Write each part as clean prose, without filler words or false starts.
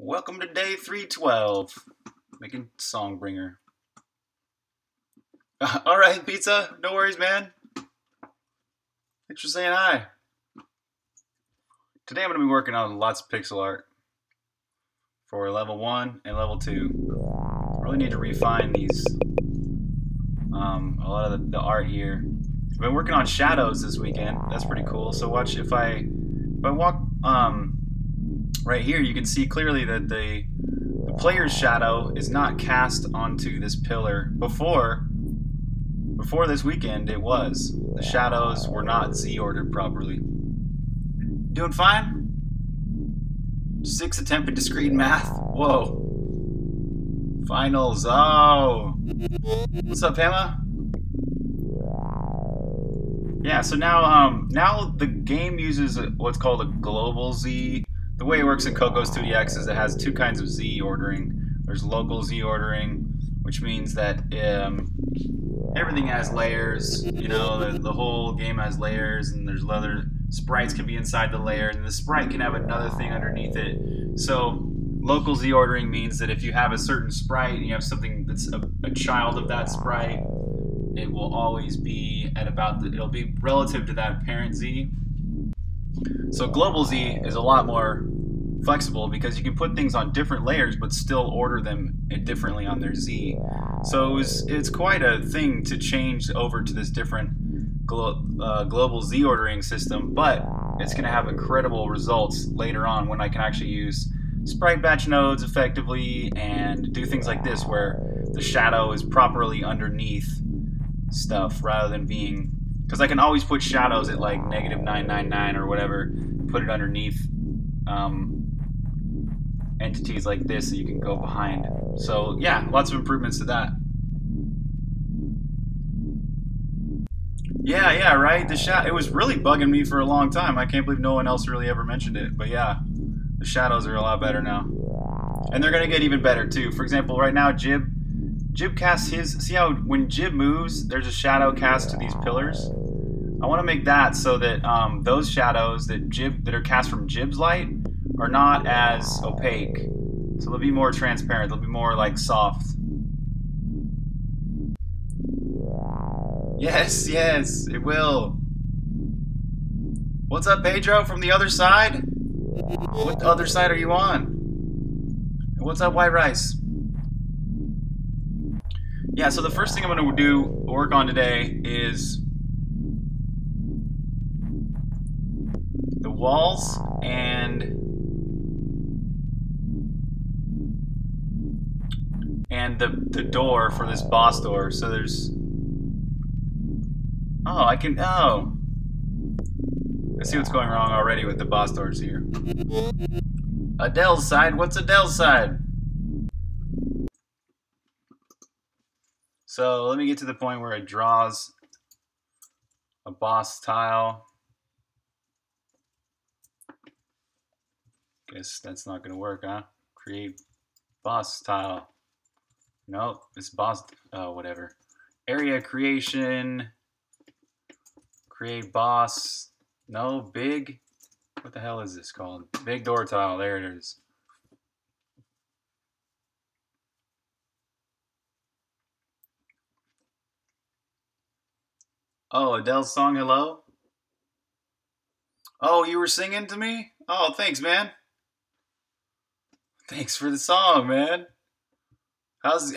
Welcome to day 312. Making Songbringer. Alright, Pizza. No worries, man. Thanks for saying hi. Today I'm going to be working on lots of pixel art for level 1 and level 2. I really need to refine these. A lot of the art here. I've been working on shadows this weekend. That's pretty cool. So watch if I walk right here, you can see clearly that the player's shadow is not cast onto this pillar. Before this weekend, it was. The shadows were not Z-ordered properly. Doing fine? 6th attempt at discrete math. Whoa. Finals. Oh. What's up, Emma? Yeah, so now the game uses what's called a global Z. The way it works in Cocos2d-X is it has two kinds of Z ordering. There's local Z ordering, which means that everything has layers. You know, the whole game has layers, and there's other sprites can be inside the layer, and the sprite can have another thing underneath it. So local Z ordering means that if you have a certain sprite and you have something that's a child of that sprite, it will always be at about it'll be relative to that parent Z. So global Z is a lot more flexible because you can put things on different layers but still order them differently on their Z. So it's quite a thing to change over to this different global Z ordering system, but it's going to have incredible results later on when I can actually use sprite batch nodes effectively and do things like this where the shadow is properly underneath stuff rather than being, because I can always put shadows at like -999 or whatever, put it underneath entities like this that you can go behind. So yeah, lots of improvements to that. Yeah, right? It was really bugging me for a long time. I can't believe no one else really ever mentioned it, but yeah, the shadows are a lot better now. And they're gonna get even better too. For example, right now Jib casts his, see how when Jib moves, there's a shadow cast to these pillars? I want to make that so that those shadows that are cast from Jib's light are not as opaque. So they'll be more transparent, they'll be more like soft. Yes, yes, it will. What's up, Pedro, from the other side? What other side are you on? And what's up, White Rice? Yeah, so the first thing I'm going to work on today is the walls and the door for this boss door. So there's... Oh, I can... Oh! I see what's going wrong already with the boss doors here. Adele's side? What's Adele's side? So let me get to the point where it draws a boss tile. Guess that's not going to work, huh? Create boss tile. Nope, it's boss, whatever. Area creation, create boss, no, big, what the hell is this called? Big door tile, there it is. Oh, Adele's song, hello? Oh, you were singing to me? Oh, thanks, man. Thanks for the song, man. How's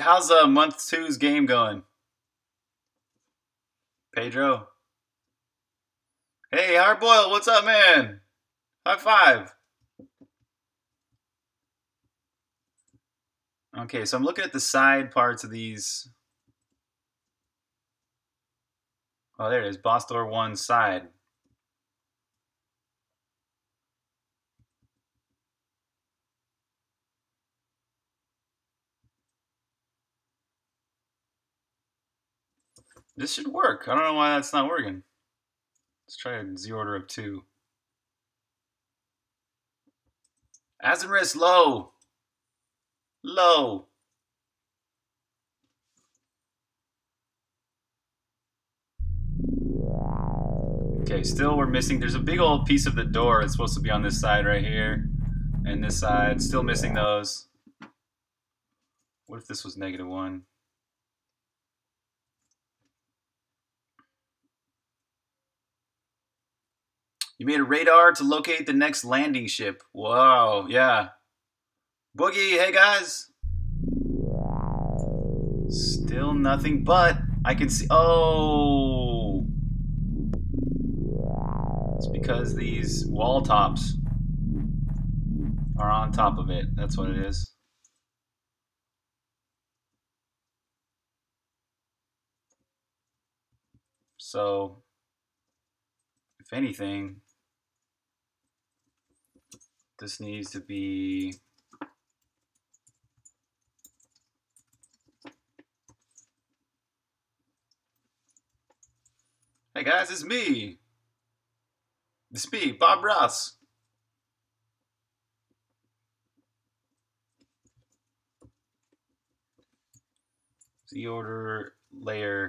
month two's game going? Pedro. Hey, Hardboiled, what's up, man? High five. Okay, so I'm looking at the side parts of these. Oh, there it is. Boss door one side. This should work. I don't know why that's not working. Let's try a Z order of 2. Azimris, low. Low. Okay, still we're missing. There's a big old piece of the door that's supposed to be on this side right here. and this side, still missing those. What if this was -1? You made a radar to locate the next landing ship. Whoa, yeah. Boogie, hey guys. Still nothing, but I can see, oh. It's because these wall tops are on top of it. That's what it is. So, if anything, this needs to be hey guys, it's me. It's me, Bob Ross. The order layer.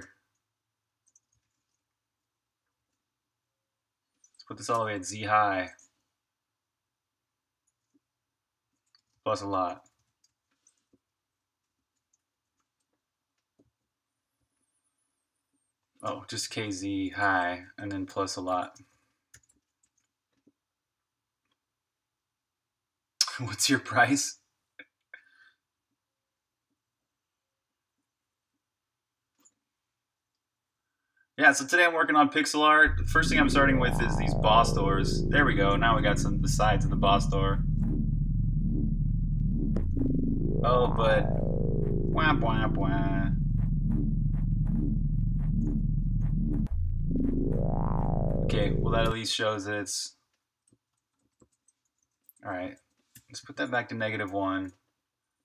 Let's put this all the way at Z high. Plus a lot. Oh, just KZ high, and then plus a lot. What's your price? Yeah, so today I'm working on pixel art. The first thing I'm starting with is these boss doors. There we go, now we got some the sides of the boss door. Oh, but... wah, wah, wah. Okay, well that at least shows that it's... Alright, let's put that back to -1.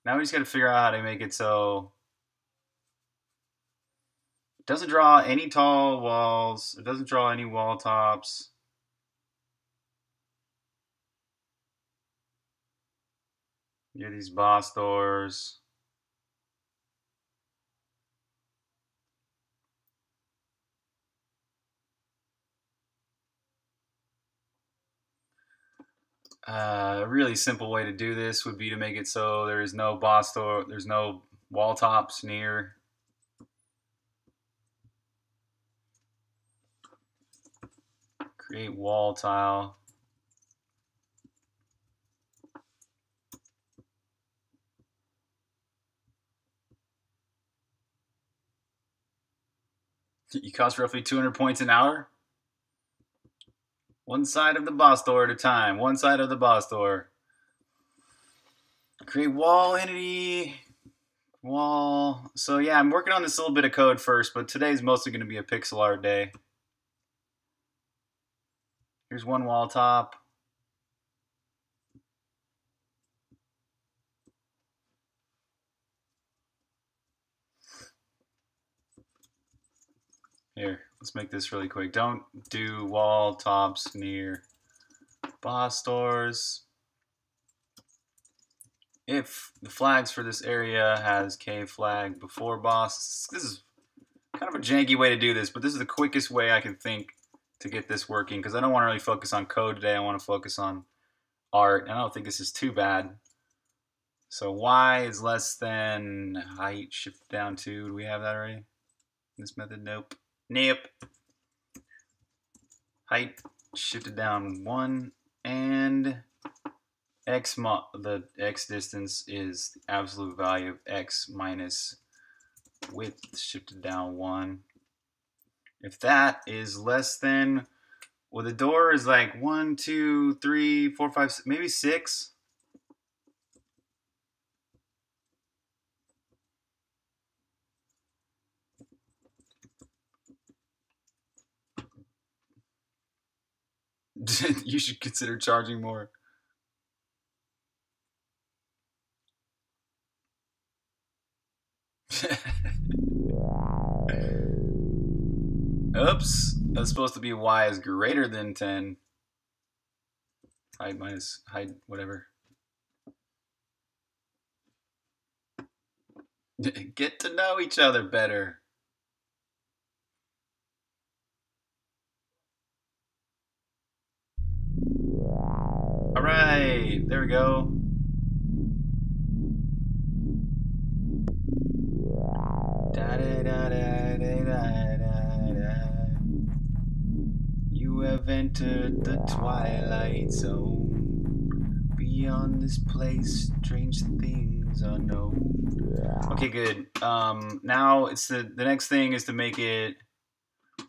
Now we just gotta figure out how to make it so... It doesn't draw any tall walls, it doesn't draw any wall tops. Near these boss doors. A really simple way to do this would be to make it so there is no boss door, there's no wall tops near. Create wall tile. You cost roughly 200 points an hour. One side of the boss door at a time. One side of the boss door. Create wall entity. Wall. So yeah, I'm working on this little bit of code first, but today's mostly going to be a pixel art day. Here's one wall top. Here, let's make this really quick. Don't do wall tops near boss doors. If the flags for this area has K flag before boss, this is kind of a janky way to do this, but this is the quickest way I can think to get this working, because I don't want to really focus on code today. I want to focus on art, and I don't think this is too bad. So Y is less than height, shift down 2. Do we have that already? This method? Nope. Nope. Height shifted down 1, and x the x distance is the absolute value of x minus width shifted down 1. If that is less than, well, the door is like 1, 2, 3, 4, 5, 6, maybe 6. You should consider charging more. Oops, that's supposed to be Y is greater than 10. Height minus height, whatever. Get to know each other better. All right. Translate. There we go. You have entered the twilight zone. Beyond this place, strange things are known. Okay, good. Now it's the next thing is to make it.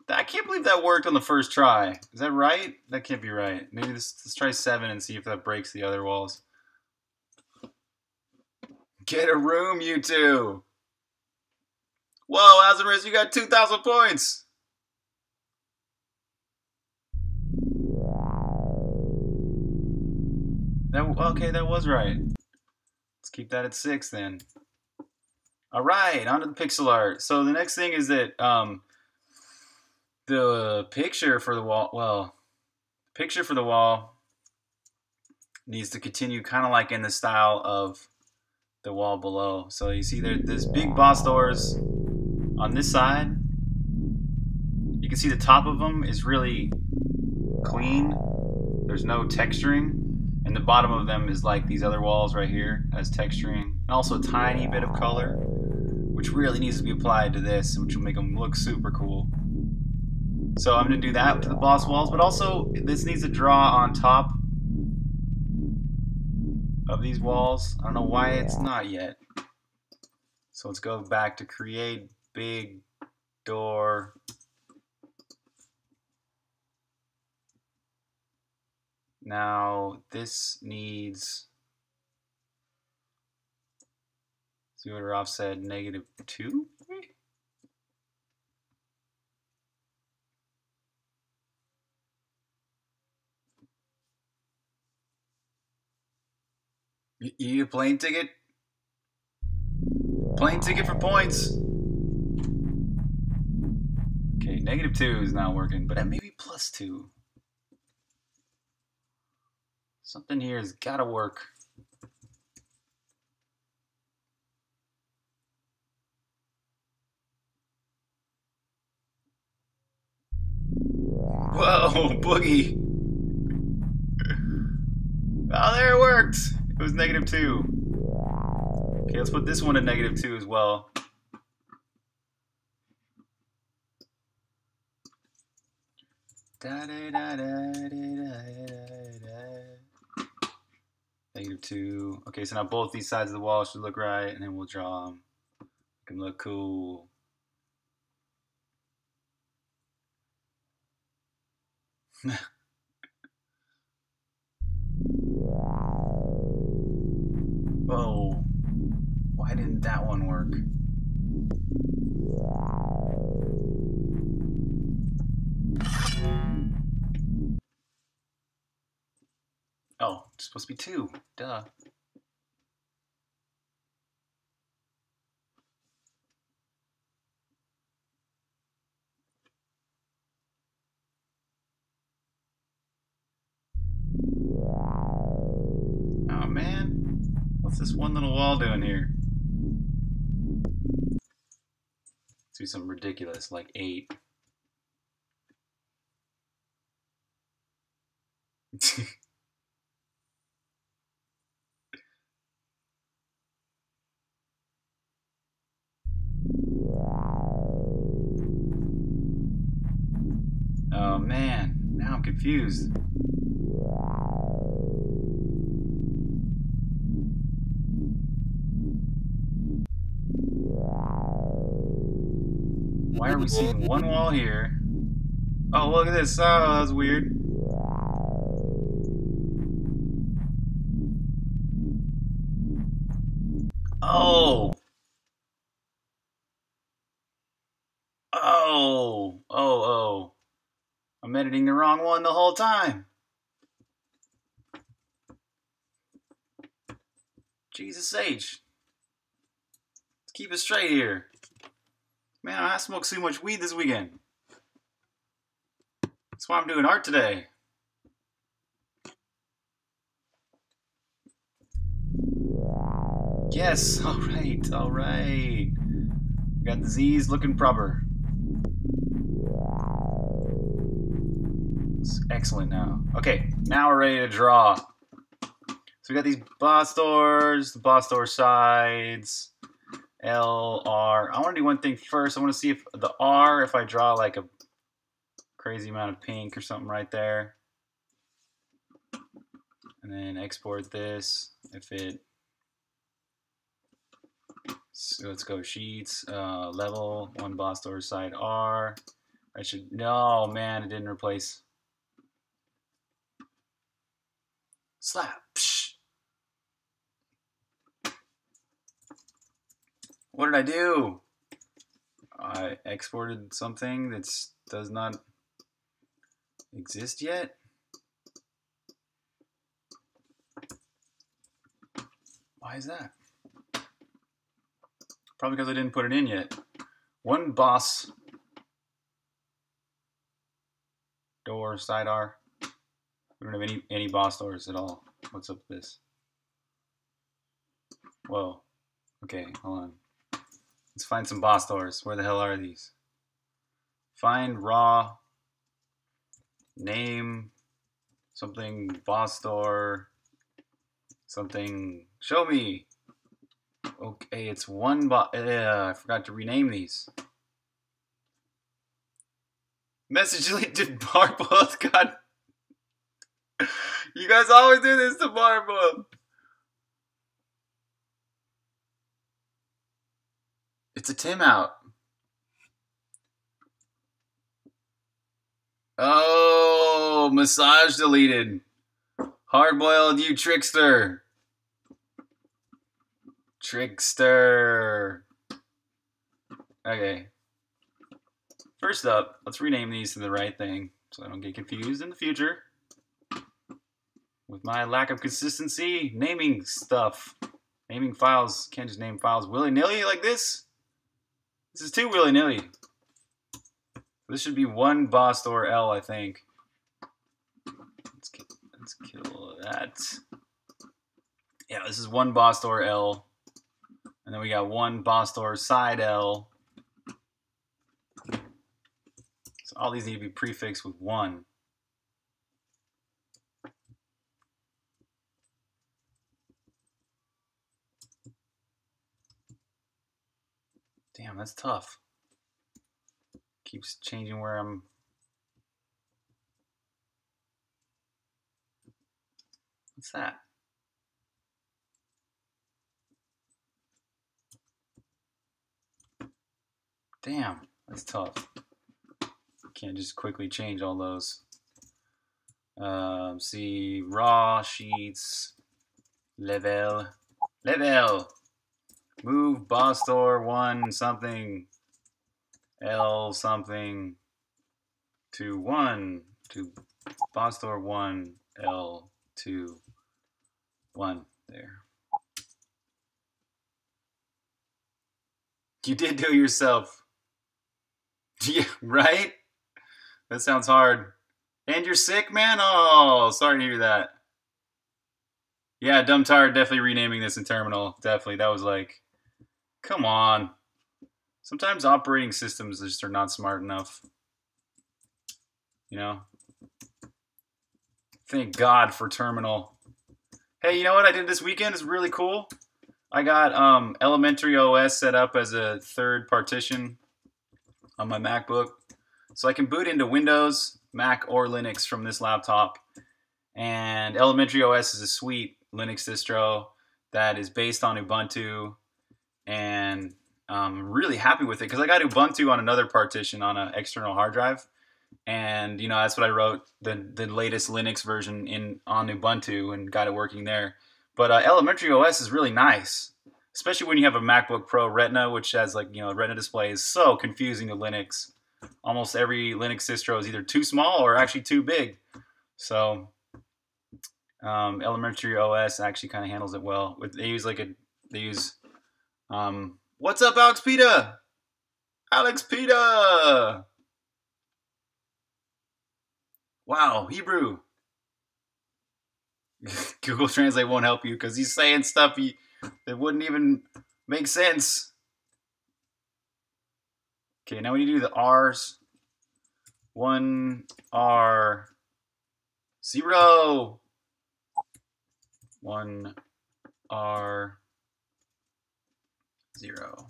I can't believe that worked on the first try. Is that right? That can't be right. Maybe let's try 7 and see if that breaks the other walls. Get a room, you two. Whoa, Azaris, you got 2,000 points. Okay, that was right. Let's keep that at 6 then. All right, on to the pixel art. So the next thing is that the picture for the wall, well, picture for the wall needs to continue kind of like in the style of the wall below. So you see there's big boss doors on this side. You can see the top of them is really clean. There's no texturing. And the bottom of them is like these other walls right here as texturing. And also a tiny bit of color, which really needs to be applied to this, which will make them look super cool. So I'm going to do that to the boss walls, but also this needs to draw on top of these walls. I don't know why it's not yet. So let's go back to create big door. Now this needs 0 offset -2. You need a plane ticket? Plane ticket for points. Okay, -2 is not working, but maybe +2. Something here has gotta work. Whoa, boogie. Oh, there it worked. It was -2. Okay, let's put this one at -2 as well. -2. Okay, so now both these sides of the wall should look right, and then we'll draw them. Make them look cool. Whoa, why didn't that one work? Oh, it's supposed to be 2, duh. Oh man. What's this one little wall doing here? Let's do something ridiculous, like 8. Oh man, now I'm confused. Why are we seeing one wall here? Oh, look at this. Oh, that was weird. Oh. Oh. Oh, oh. I'm editing the wrong one the whole time. Jesus H. Let's keep it straight here. Man, I smoked so much weed this weekend. That's why I'm doing art today. Yes, alright, alright. We got the Z's looking proper. It's excellent now. Okay, now we're ready to draw. we got these boss doors, the boss door sides, L, R. I want to do one thing first. I want to see if the R, if I draw like a crazy amount of pink or something right there. And then export this. If it, so let's go sheets, level, one boss door side R. I should, no man, it didn't replace. Slap. Psh. What did I do? I exported something that does not exist yet. Why is that? Probably because I didn't put it in yet. One boss door side R. We don't have any boss doors at all. What's up with this? Whoa. Okay, hold on. Let's find some boss doors. Where the hell are these? Find raw name something boss door something. Show me. Okay, it's one boss. I forgot to rename these. Message did Barboth. God. You guys always do this to Barboth. It's a Tim out. Oh, massage deleted. Hardboiled, you trickster. Trickster. Okay. First up, let's rename these to the right thing so I don't get confused in the future. With my lack of consistency, naming stuff. Naming files. Can't just name files willy-nilly like this. This is too willy-nilly. This should be one boss door L, I think. Let's kill that. Yeah, this is one boss door L. And then we got one boss door side L. So all these need to be prefixed with one. Damn, that's tough. Keeps changing where I'm. What's that? Damn, that's tough. Can't just quickly change all those. See, raw sheets, level, level. Move boss door one something L something to one to boss door one L to one there. You did do it yourself. Yeah, right? That sounds hard. And you're sick, man? Oh, sorry to hear that. Yeah, dumb tired, definitely renaming this in terminal. Definitely. That was like, come on. Sometimes operating systems just are not smart enough. You know? Thank God for terminal. Hey, you know what I did this weekend? It's really cool. I got Elementary OS set up as a third partition on my MacBook. So I can boot into Windows, Mac, or Linux from this laptop. And Elementary OS is a sweet Linux distro that is based on Ubuntu. And I'm really happy with it because I got Ubuntu on another partition on an external hard drive. And, you know, that's what I wrote, the latest Linux version on Ubuntu and got it working there. But Elementary OS is really nice, especially when you have a MacBook Pro Retina, which has, like, you know, Retina display is so confusing to Linux. Almost every Linux distro is either too small or actually too big. So Elementary OS actually kind of handles it well. They use like what's up, Alex Pita? Alex Pita! Wow, Hebrew. Google Translate won't help you because he's saying stuff that wouldn't even make sense. Okay, now we need to do the R's. 1 R 0. 1 R 0.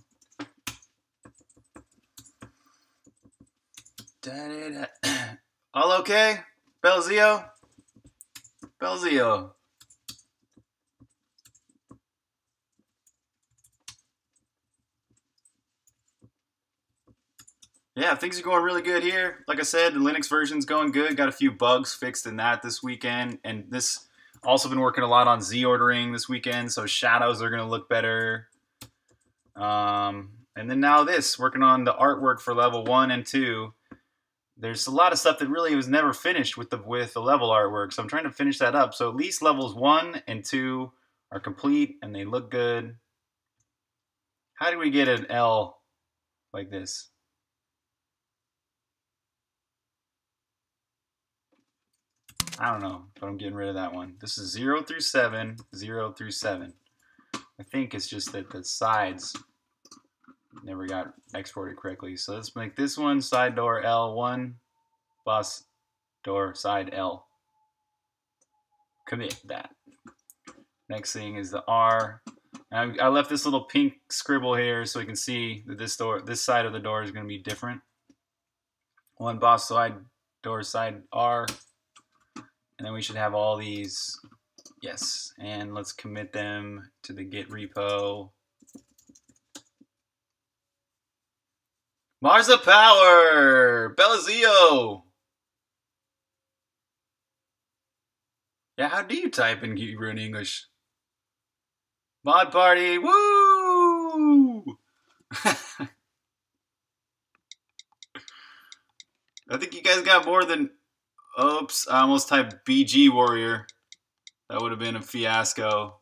All okay? Belzio? Belzio. Yeah, things are going really good here. Like I said, the Linux version's going good. Got a few bugs fixed in that this weekend. And this, also been working a lot on Z ordering this weekend, so shadows are going to look better. And then now this, working on the artwork for level 1 and 2. There's a lot of stuff that really was never finished with the level artwork, so I'm trying to finish that up. So at least levels 1 and 2 are complete, and they look good. How do we get an L like this? I don't know, but I'm getting rid of that one. This is 0 through 7, 0 through 7. I think it's just that the sides never got exported correctly. So let's make this one side door L1, bus door side L. Commit that. Next thing is the R. I left this little pink scribble here so we can see that this door, this side of the door is going to be different. One bus side door side R. And then we should have all these, yes, and let's commit them to the Git repo. Marza Power! Belazio! Yeah, how do you type in Hebrew and English? Mod Party, woo! I think you guys got more than... Oops, I almost typed BG Warrior. That would have been a fiasco.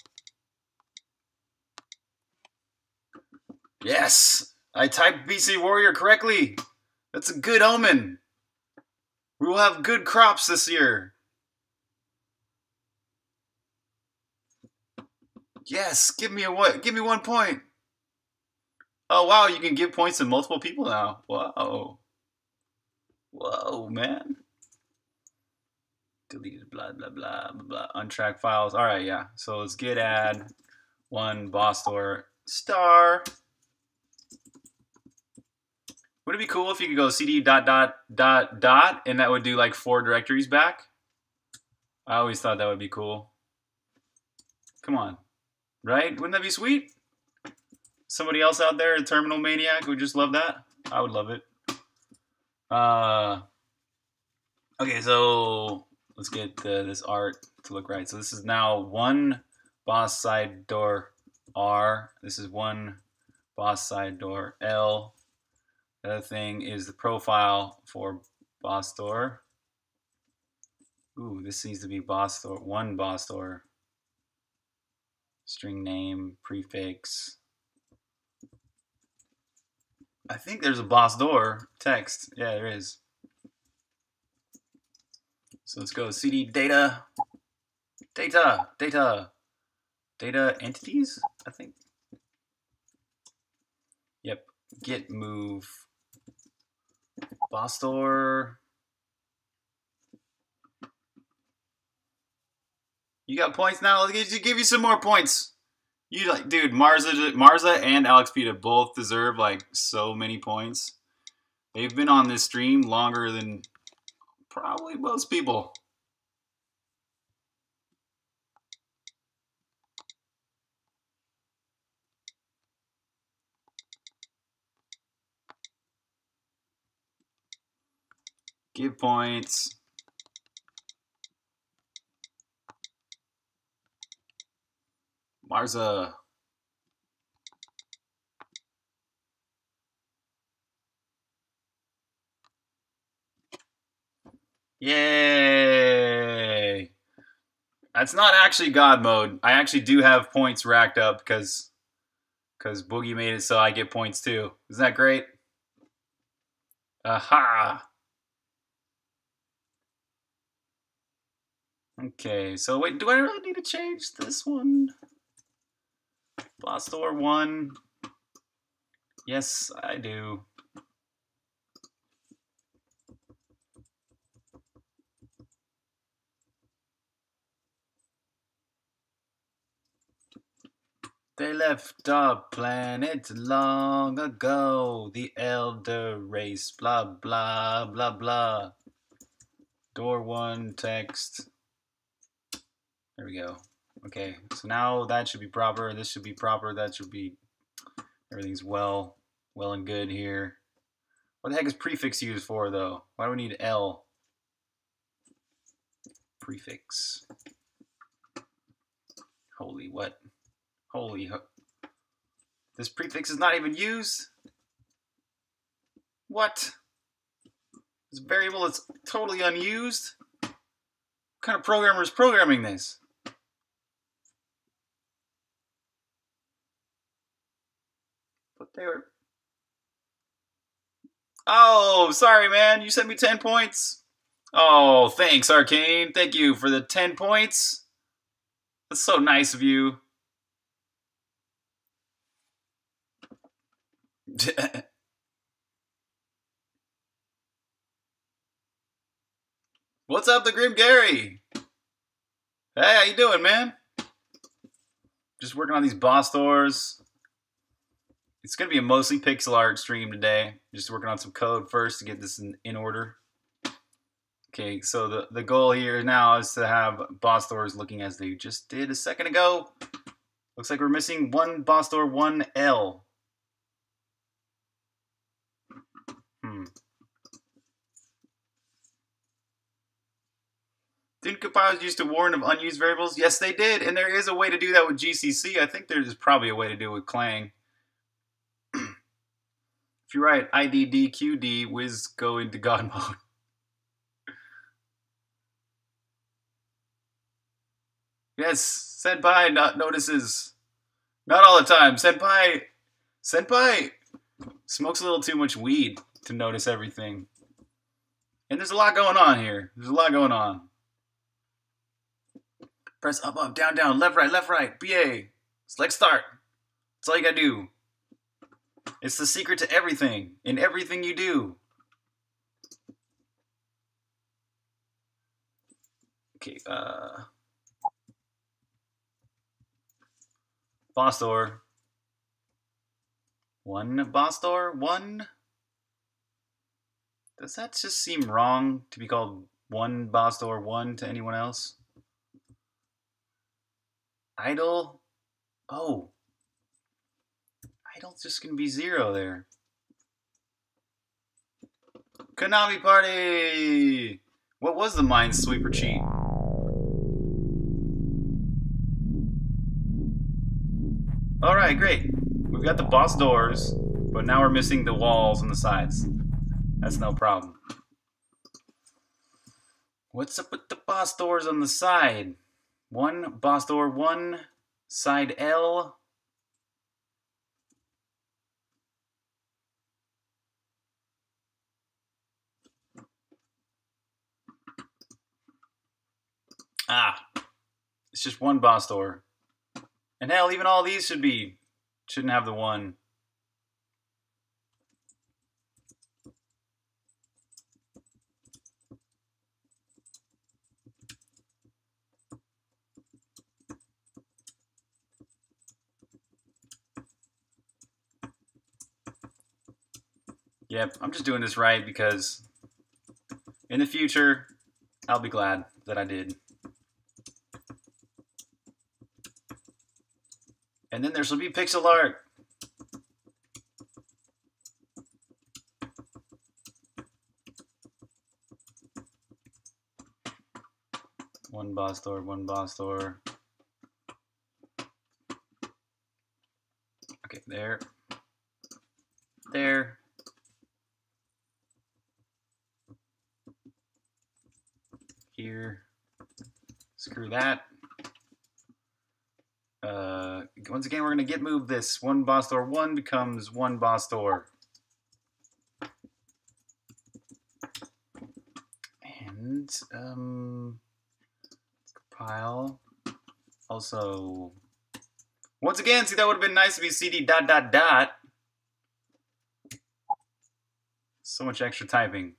Yes! I typed BC Warrior correctly! That's a good omen! We will have good crops this year! Yes! Give me 1 point! Oh wow, you can give points to multiple people now. Whoa. Whoa, man. Deleted blah, blah, blah, blah, blah, untracked files. All right, yeah. So let's git add 1 boss door star. Would it be cool if you could go cd dot, dot, dot, dot, and that would do like 4 directories back? I always thought that would be cool. Come on, right? Wouldn't that be sweet? Somebody else out there, a terminal maniac, would just love that. I would love it. Okay, so... let's get this art to look right. So this is now 1 boss side door R. This is 1 boss side door L. The other thing is the profile for boss door. Ooh, this needs to be boss door, 1 boss door. String name, prefix. I think there's a boss door text. Yeah, there is. So let's go cd data entities, I think. Yep, git move boss door. You got points now? Let's give you some more points. You like, dude, Marza and Alex Pita both deserve like so many points. They've been on this stream longer than probably most people. Give points. Marza. Yay! That's not actually God mode. I actually do have points racked up because Boogie made it so I get points too. Isn't that great? Aha! Okay, so wait, do I really need to change this one? Boss door 1. Yes, I do. They left our planet long ago, the elder race, blah, blah, blah, blah. Door one, text. There we go. Okay, so now that should be proper, this should be proper, that should be, everything's well and good here. What the heck is prefix used for, though? Why do we need L? Prefix. Holy what? Holy ho. This prefix is not even used? What? This variable is totally unused? What kind of programmer is programming this? But they were... Oh, sorry, man. You sent me 10 points. Oh, thanks, Arcane. Thank you for the 10 points. That's so nice of you. What's up, the Grim Gary? Hey, how you doing, man? Just working on these boss doors. It's going to be a mostly pixel art stream today. Just working on some code first to get this in order. Okay, so the goal here now is to have boss doors looking as they just did a second ago. Looks like we're missing one boss door, one L. Didn't compilers used to warn of unused variables? Yes, they did, and there is a way to do that with GCC. I think there's probably a way to do it with Clang. If you write IDDQD, whiz go into God mode. Yes, senpai not notices. Not all the time. Senpai smokes a little too much weed to notice everything. And there's a lot going on here. There's a lot going on. Press up, up, down, down, left, right, BA. Select start. That's all you gotta do. It's the secret to everything, in everything you do. Okay, boss door. One boss door, one. Does that just seem wrong to be called one boss door, one to anyone else? Idle. Oh. Idle's just going to be zero there. Konami party! What was the Minesweeper cheat? Alright, great. We've got the boss doors, but now we're missing the walls on the sides. That's no problem. What's up with the boss doors on the side? One boss door, one side L. Ah, it's just one boss door. And hell, even all these shouldn't have the one. Yep, I'm just doing this right because in the future, I'll be glad that I did. And then there shall be pixel art. One boss door, one boss door. Okay, there. There. Here. Screw that. Once again, we're going to git move this. One boss door, one becomes one boss door. And, compile. Also, once again, see, that would have been nice if you cd ... So much extra typing.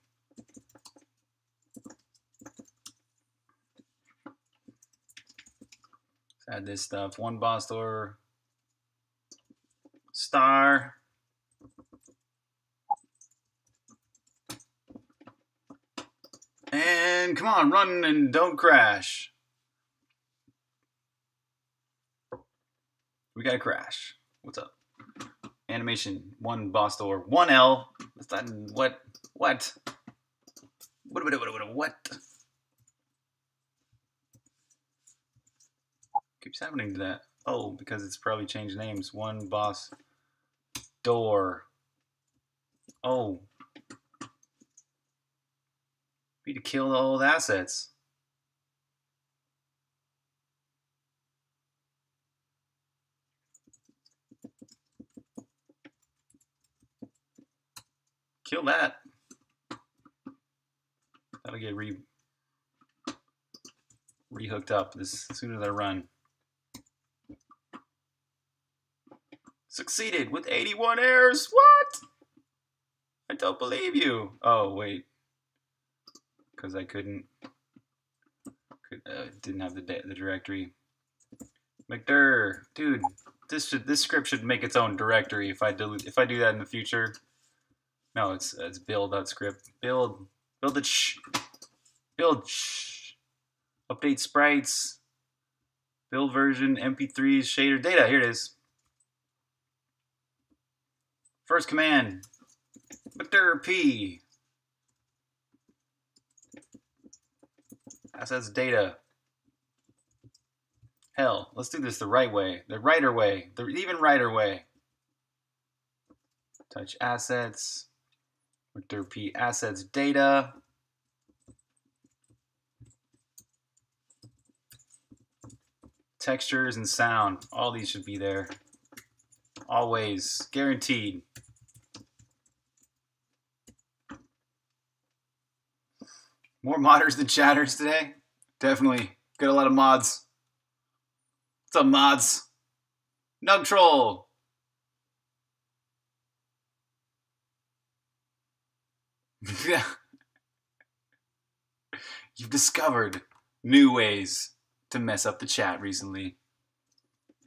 Add this stuff. One boss door, star. And come on, run and don't crash. We got to crash. What's up? Animation, one boss door, one L. What? Keeps happening to that. Oh, because it's probably changed names. One boss door. Oh. Be to kill the old assets. Kill that. That'll get rehooked up as soon as I run. Succeeded with 81 errors. What? I don't believe you. Oh wait, because I didn't have the directory. McDurr, dude, this script should make its own directory. If I do that in the future. No, it's build.script. Build update sprites. Build version, MP3s, shader, data. Here it is. First command. Mcdir P. Assets data. Hell, let's do this the right way. The righter way. The even righter way. Touch assets. Mcdir P assets data. Textures and sound. All these should be there. Always. Guaranteed. More modders than chatters today? Definitely. Got a lot of mods. What's up, mods? Nubtroll. Yeah. You've discovered new ways to mess up the chat recently.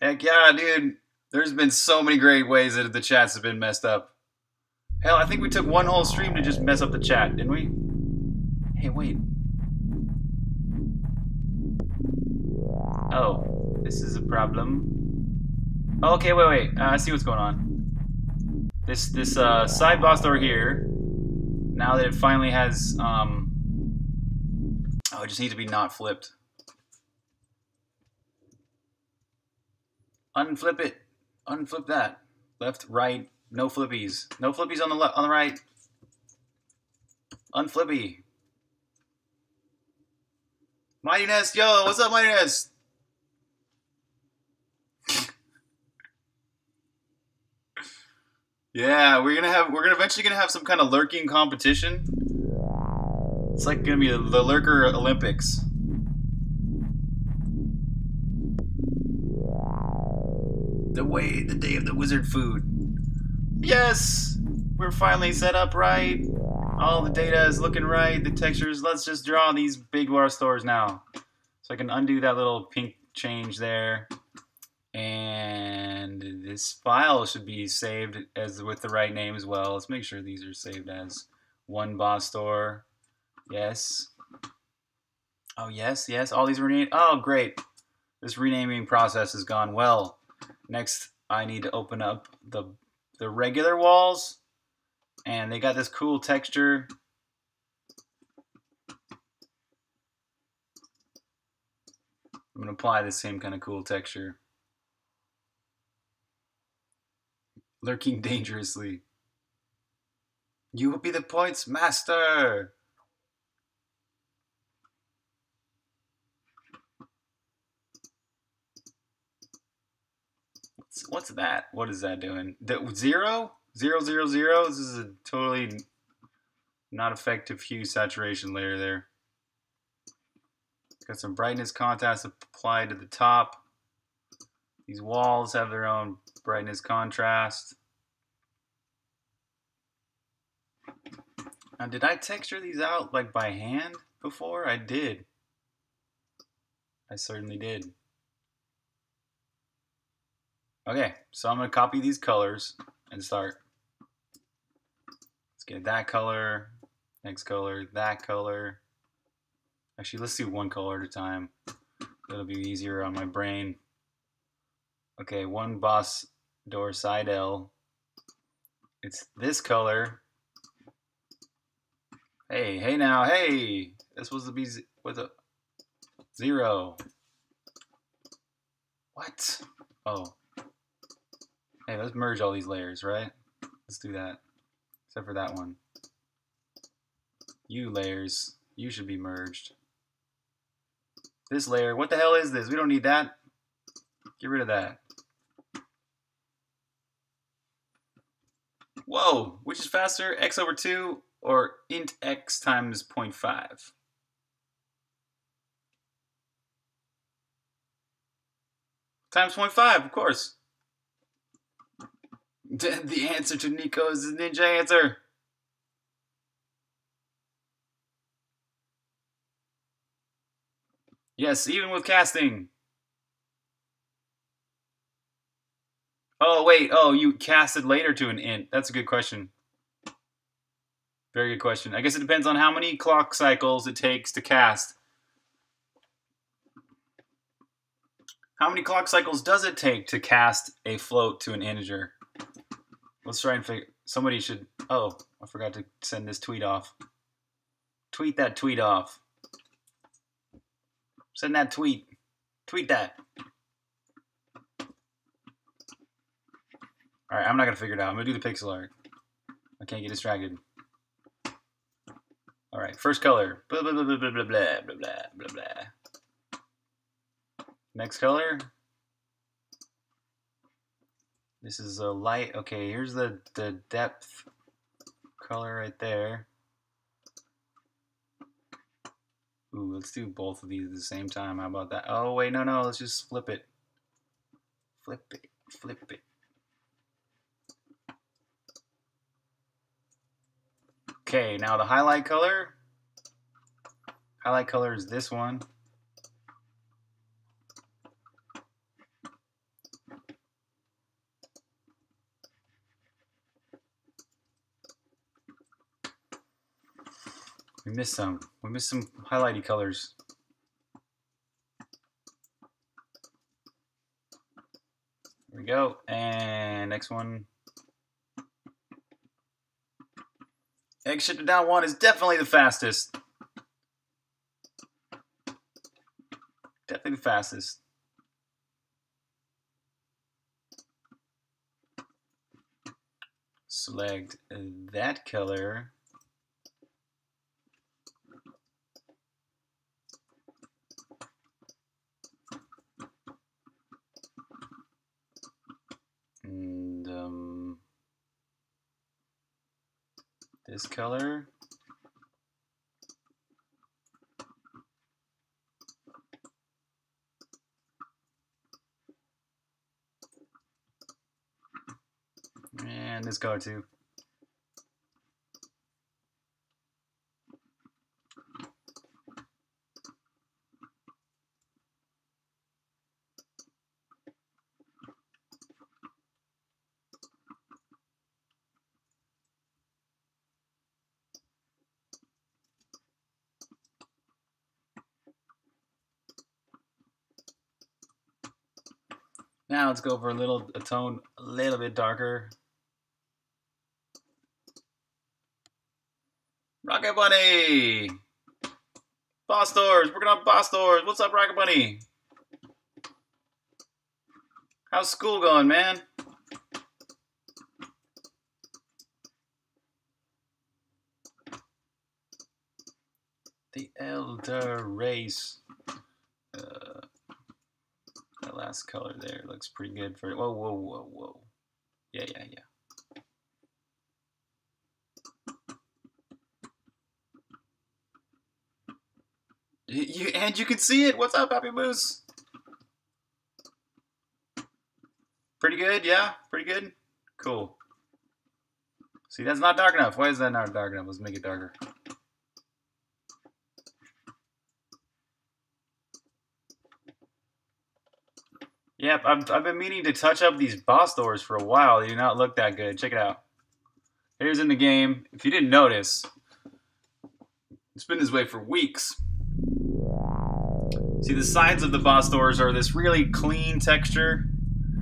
Heck yeah, dude. There's been so many great ways that the chats have been messed up. Hell, I think we took one whole stream to just mess up the chat, didn't we? Hey, wait. Oh, this is a problem. Oh, okay, wait. I see what's going on. This side boss door here, now that it finally has, oh, it just needs to be not flipped. Unflip it. Unflip that. Left, right, no flippies. No flippies on the left, on the right. Unflippy. Mighty Nest, yo, what's up, Mighty Nest? Yeah, we're eventually gonna have some kind of lurking competition. It's like gonna be the Lurker Olympics. The day of the wizard food. Yes! We're finally set up right. All the data is looking right. The textures. Let's just draw these big bar stores now. So I can undo that little pink change there. And this file should be saved as with the right name as well. Let's make sure these are saved as one boss store. Yes. Oh, yes, yes. All these were renamed. Oh, great. This renaming process has gone well. Next, I need to open up the regular walls, and they got this cool texture. I'm gonna apply the same kind of cool texture. Lurking dangerously. You will be the points master. What's that? What is that doing? The zero? 0, 0, 0? This is a totally not effective hue saturation layer there. Got some brightness contrast applied to the top. These walls have their own brightness contrast. Now, did I texture these out like by hand before? I did. I certainly did. Okay, so I'm going to copy these colors and start. Let's get that color, next color, that color. Actually, let's do one color at a time. That'll be easier on my brain. Okay, one boss door side L. It's this color. Hey, hey now, hey! This was to be with a zero. What? Oh. Hey, let's merge all these layers, right? Let's do that. Except for that one. You layers, you should be merged. This layer, what the hell is this? We don't need that. Get rid of that. Whoa, which is faster, x over 2 or int x times 0.5? Times 0.5, of course. The answer to Nico's is ninja answer. Yes, even with casting. Oh, wait. Oh, you casted later to an int. That's a good question. Very good question. I guess it depends on how many clock cycles it takes to cast. How many clock cycles does it take to cast a float to an integer? Let's try and figure... Somebody should... Oh, I forgot to send this tweet off. Tweet that tweet off. Send that tweet. Tweet that. All right, I'm not going to figure it out. I'm going to do the pixel art. I can't get distracted. All right, first color. Blah, blah, blah, blah, blah, blah, blah, blah, blah, blah. Next color. This is a light. Okay, here's the depth color right there. Ooh, let's do both of these at the same time. How about that? Oh, wait, no, no. Let's just flip it. Flip it. Flip it. Okay, now the highlight color. Highlight color is this one. We missed some. We missed some highlighty colors. There we go. And next one. Egg shifted down one is definitely the fastest. Definitely the fastest. Select that color. And this color. And this color too. Now let's go for a tone a little bit darker. Rocket Bunny! Boss doors! Working on boss doors! What's up, Rocket Bunny? How's school going, man? The Elder Race. That last color there looks pretty good for it. Whoa, whoa, whoa, whoa. Yeah, yeah, yeah. You can see it. What's up, Happy Moose? Pretty good, yeah? Pretty good? Cool. See, that's not dark enough. Why is that not dark enough? Let's make it darker. Yep, I've been meaning to touch up these boss doors for a while. They do not look that good. Check it out. Here's in the game. If you didn't notice, it's been this way for weeks. See, the sides of the boss doors are this really clean texture,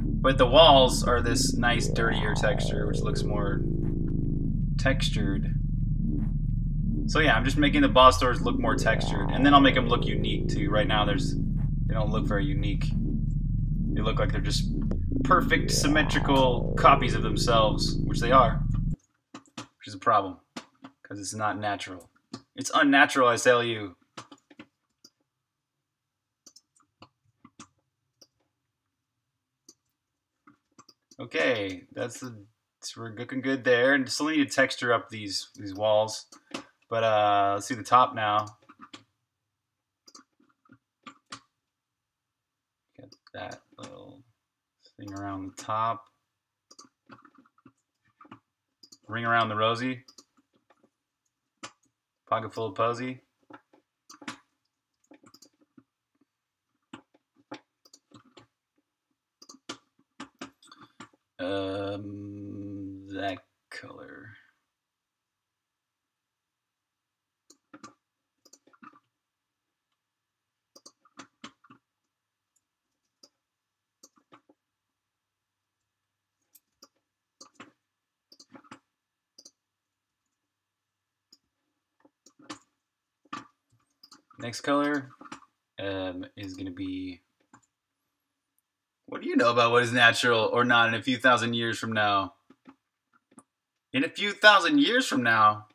but the walls are this nice, dirtier texture, which looks more textured. So yeah, I'm just making the boss doors look more textured, and then I'll make them look unique too. Right now, they don't look very unique. They look like they're just perfect, symmetrical copies of themselves, which they are, which is a problem, because it's not natural. It's unnatural, I tell you. Okay, we're looking good there, and still need to texture up these walls. But let's see the top now. Get that little thing around the top. Ring around the rosy. Pocket full of posy. That color. Next color is going to be, what do you know about what is natural or not in a few thousand years from now? In a few thousand years from now,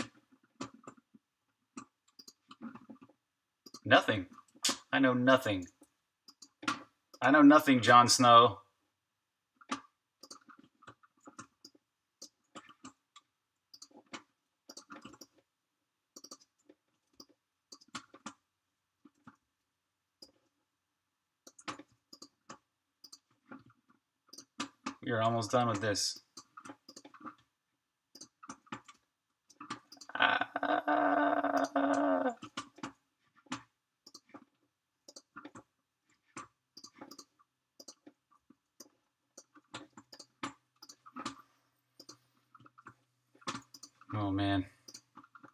nothing. I know nothing. I know nothing, Jon Snow. We are almost done with this. Oh man,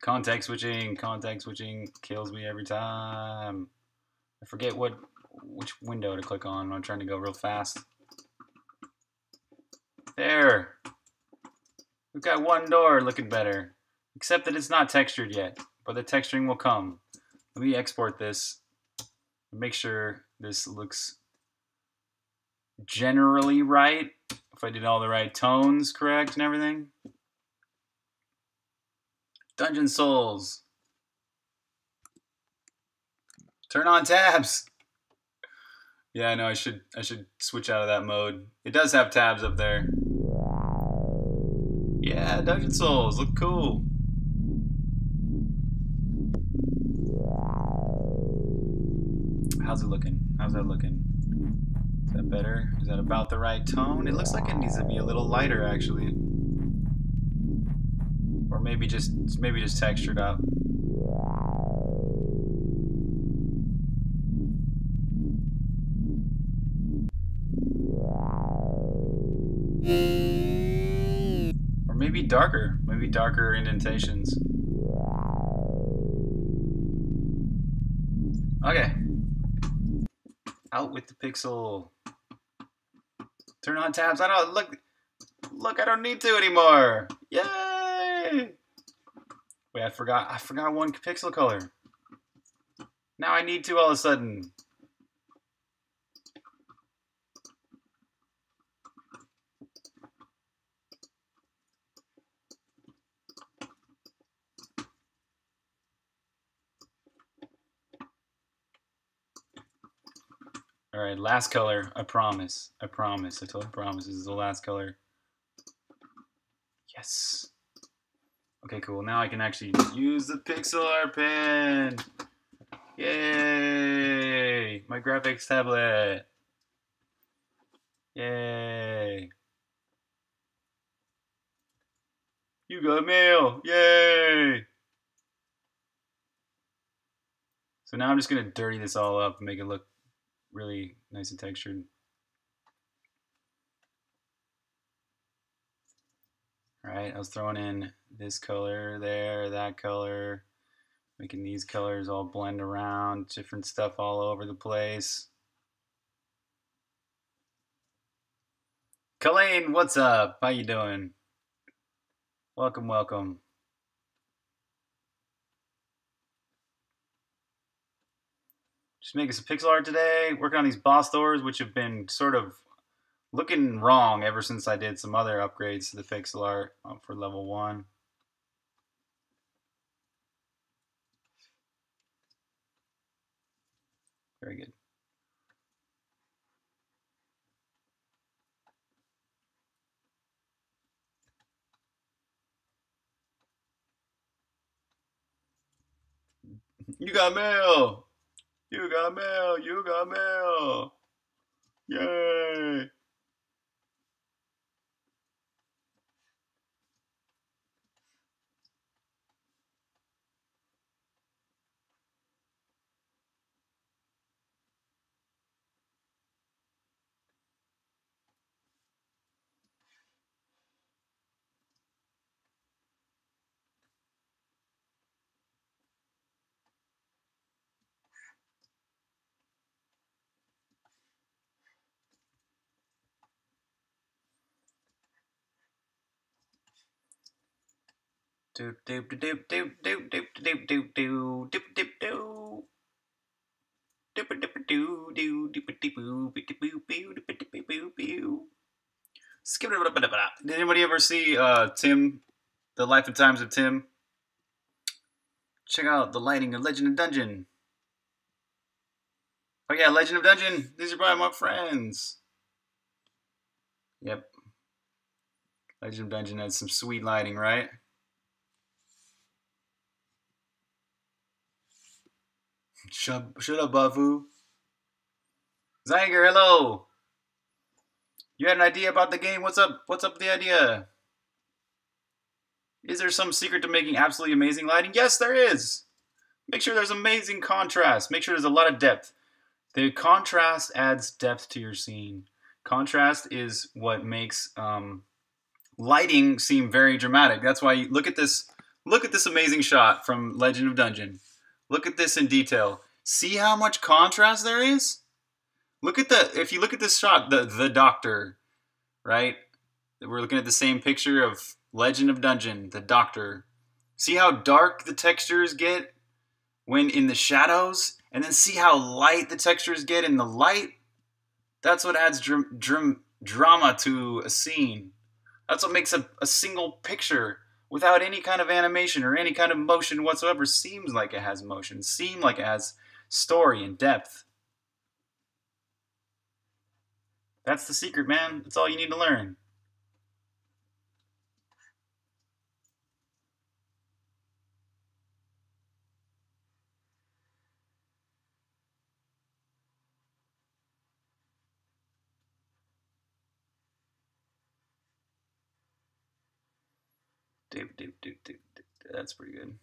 context switching kills me every time. I forget which window to click on when I'm trying to go real fast. There, we've got one door looking better, except that it's not textured yet, but the texturing will come. Let me export this and make sure this looks generally right, if I did all the right tones correct and everything. Dungeon Souls. Turn on tabs. Yeah, I know, I should switch out of that mode. It does have tabs up there. Yeah, Dungeon Souls look cool. How's it looking? How's that looking? Is that better? Is that about the right tone? It looks like it needs to be a little lighter actually. Or maybe just textured up. Maybe darker indentations. Okay. Out with the pixel. Turn on tabs. I don't look, I don't need to anymore. Yay! Wait, I forgot one pixel color. Now I need to all of a sudden. All right, last color. I promise. I promise. I totally promise. This is the last color. Yes. Okay, cool. Now I can actually use the pixel art pen. Yay! My graphics tablet. Yay! You got mail. Yay! So now I'm just gonna dirty this all up and make it look really nice and textured. right? I was throwing in this color there, that color, making these colors all blend around, different stuff all over the place. Colleen, what's up? How you doing? Welcome, welcome. Just making some pixel art today, working on these boss doors, which have been sort of looking wrong ever since I did some other upgrades to the pixel art for level 1. Very good. You got mail! You got mail! You got mail! Yay! Doop doop doop doop doop doop doop doop doop doop doop doop doop doop doop doop doop. Skip it. Did anybody ever see Tim, The Life and Times of Tim? Check out the lighting of Legend of Dungeon. Oh yeah, Legend of Dungeon. These are probably my friends. Yep. Legend of Dungeon has some sweet lighting, right? Shut up, Bavu. Zyger, hello. You had an idea about the game. What's up? What's up with the idea? Is there some secret to making absolutely amazing lighting? Yes, there is. Make sure there's amazing contrast. Make sure there's a lot of depth. The contrast adds depth to your scene. Contrast is what makes lighting seem very dramatic. That's why you look at this. Look at this amazing shot from Legend of Dungeon. Look at this in detail. See how much contrast there is? Look at the, if you look at this shot, the doctor, right? We're looking at the same picture of Legend of Dungeon, the doctor. See how dark the textures get when in the shadows? And then see how light the textures get in the light? That's what adds drama to a scene. That's what makes a single picture, without any kind of animation or any kind of motion whatsoever, seems like it has motion, seem like it has story and depth. That's the secret, man. That's all you need to learn. That's pretty good.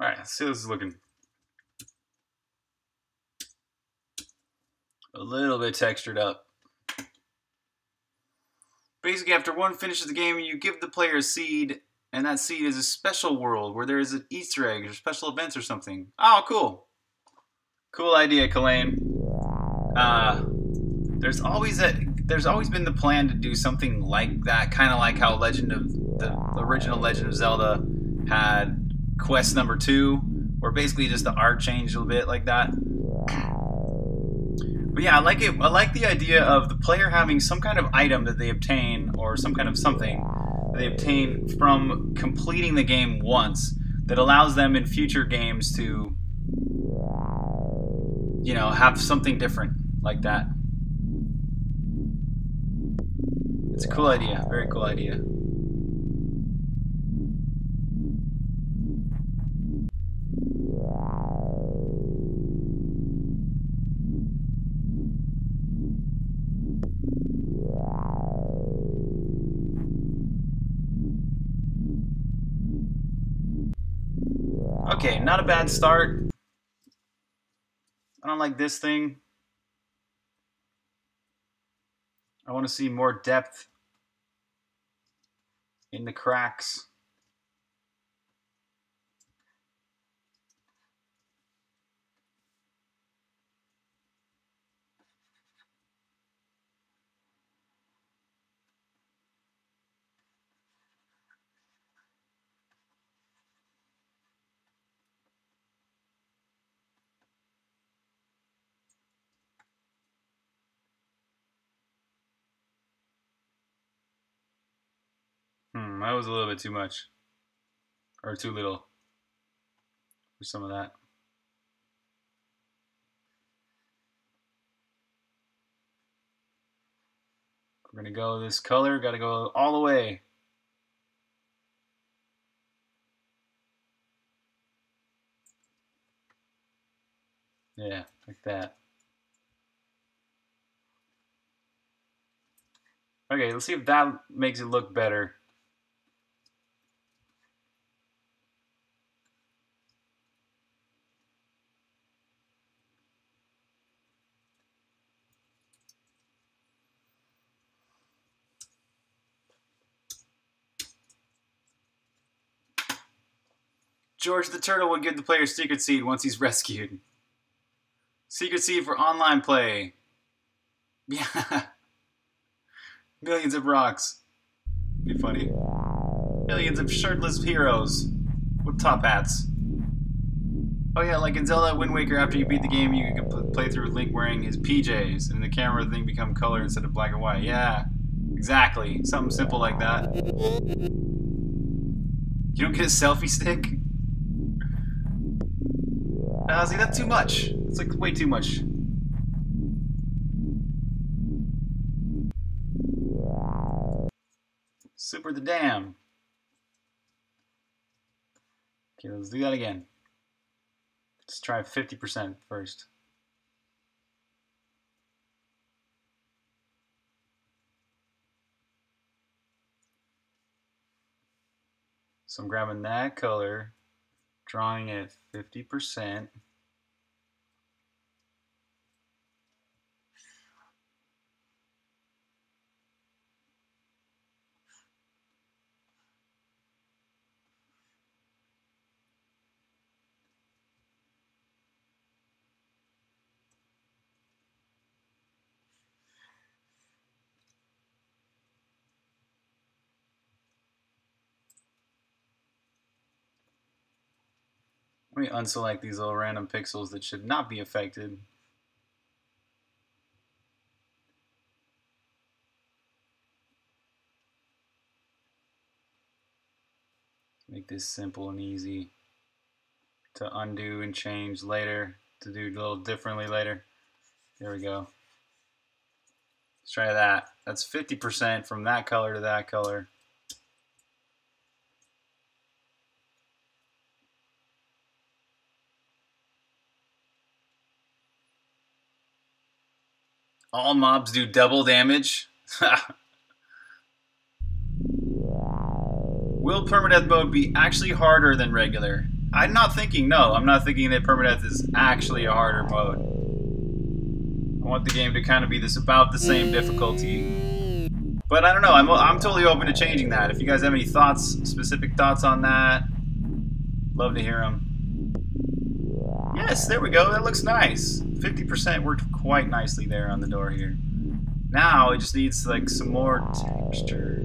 All right, let's see how this is looking. A little bit textured up. Basically, after one finishes the game, you give the player a seed, and that seed is a special world where there is an Easter egg or special events or something. Oh, cool. Cool idea, Kalain. There's always been the plan to do something like that, kind of like how Legend of the original Legend of Zelda had quest number 2, where basically just the art changed a little bit like that. But yeah, I like it. I like the idea of the player having some kind of item that they obtain, or some kind of something that they obtain from completing the game once, that allows them in future games to, you know, have something different like that. It's a cool idea. Very cool idea. not a bad start. I don't like this thing. I want to see more depth in the cracks. That was a little bit too much, or too little, for some of that. We're gonna go this color, gotta go all the way. Yeah, like that. Okay, let's see if that makes it look better. George the Turtle will give the player Secret Seed once he's rescued. Secret Seed for online play. Yeah. Millions of rocks. Be funny. Millions of shirtless heroes with top hats. Oh yeah, like in Zelda Wind Waker, after you beat the game, you can play through Link wearing his PJs, and the camera thing become color instead of black and white. Yeah, exactly. Something simple like that. You don't get a selfie stick? See, that's too much. It's like way too much. Super the damn. Okay, let's do that again. Let's try 50% first. So I'm grabbing that color, drawing it 50%. Let me unselect these little random pixels that should not be affected. Make this simple and easy to undo and change later, to do a little differently later. There we go. Let's try that. That's 50% from that color to that color. All mobs do double damage. Will permadeath mode be actually harder than regular? I'm not thinking, no. I'm not thinking that permadeath is actually a harder mode. I want the game to kind of be this about the same difficulty. But I don't know. I'm totally open to changing that. If you guys have any thoughts, specific thoughts on that, love to hear them. Yes, there we go. That looks nice. 50% worked quite nicely there on the door here. Now it just needs like some more texture.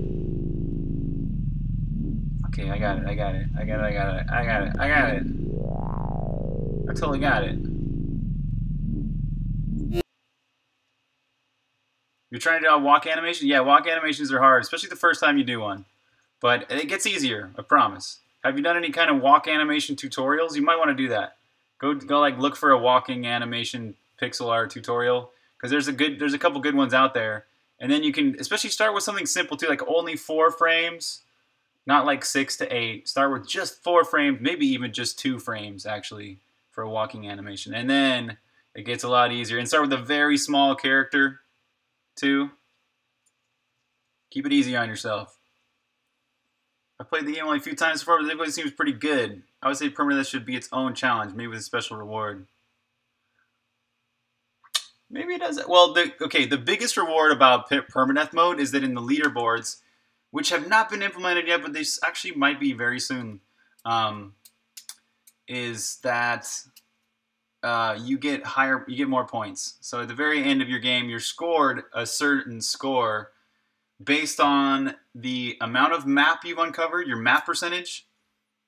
Okay, I got it. I totally got it. You're trying to do a walk animation? Yeah, walk animations are hard, especially the first time you do one. But it gets easier, I promise. Have you done any kind of walk animation tutorials? You might want to do that. Go like look for a walking animation pixel art tutorial, because there's a couple good ones out there, and then you can especially start with something simple too, like only 4 frames, not like 6 to 8. Start with just 4 frames, maybe even just 2 frames actually for a walking animation, and then it gets a lot easier. And start with a very small character too. Keep it easy on yourself. I played the game only a few times before, but the difficulty seems pretty good. I would say permanent should be its own challenge, maybe with a special reward. Maybe it does. Well, the biggest reward about permadeath mode is that in the leaderboards, which have not been implemented yet, but they actually might be very soon, is that you get more points. So at the very end of your game, you're scored a certain score based on the amount of map you've uncovered, your map percentage,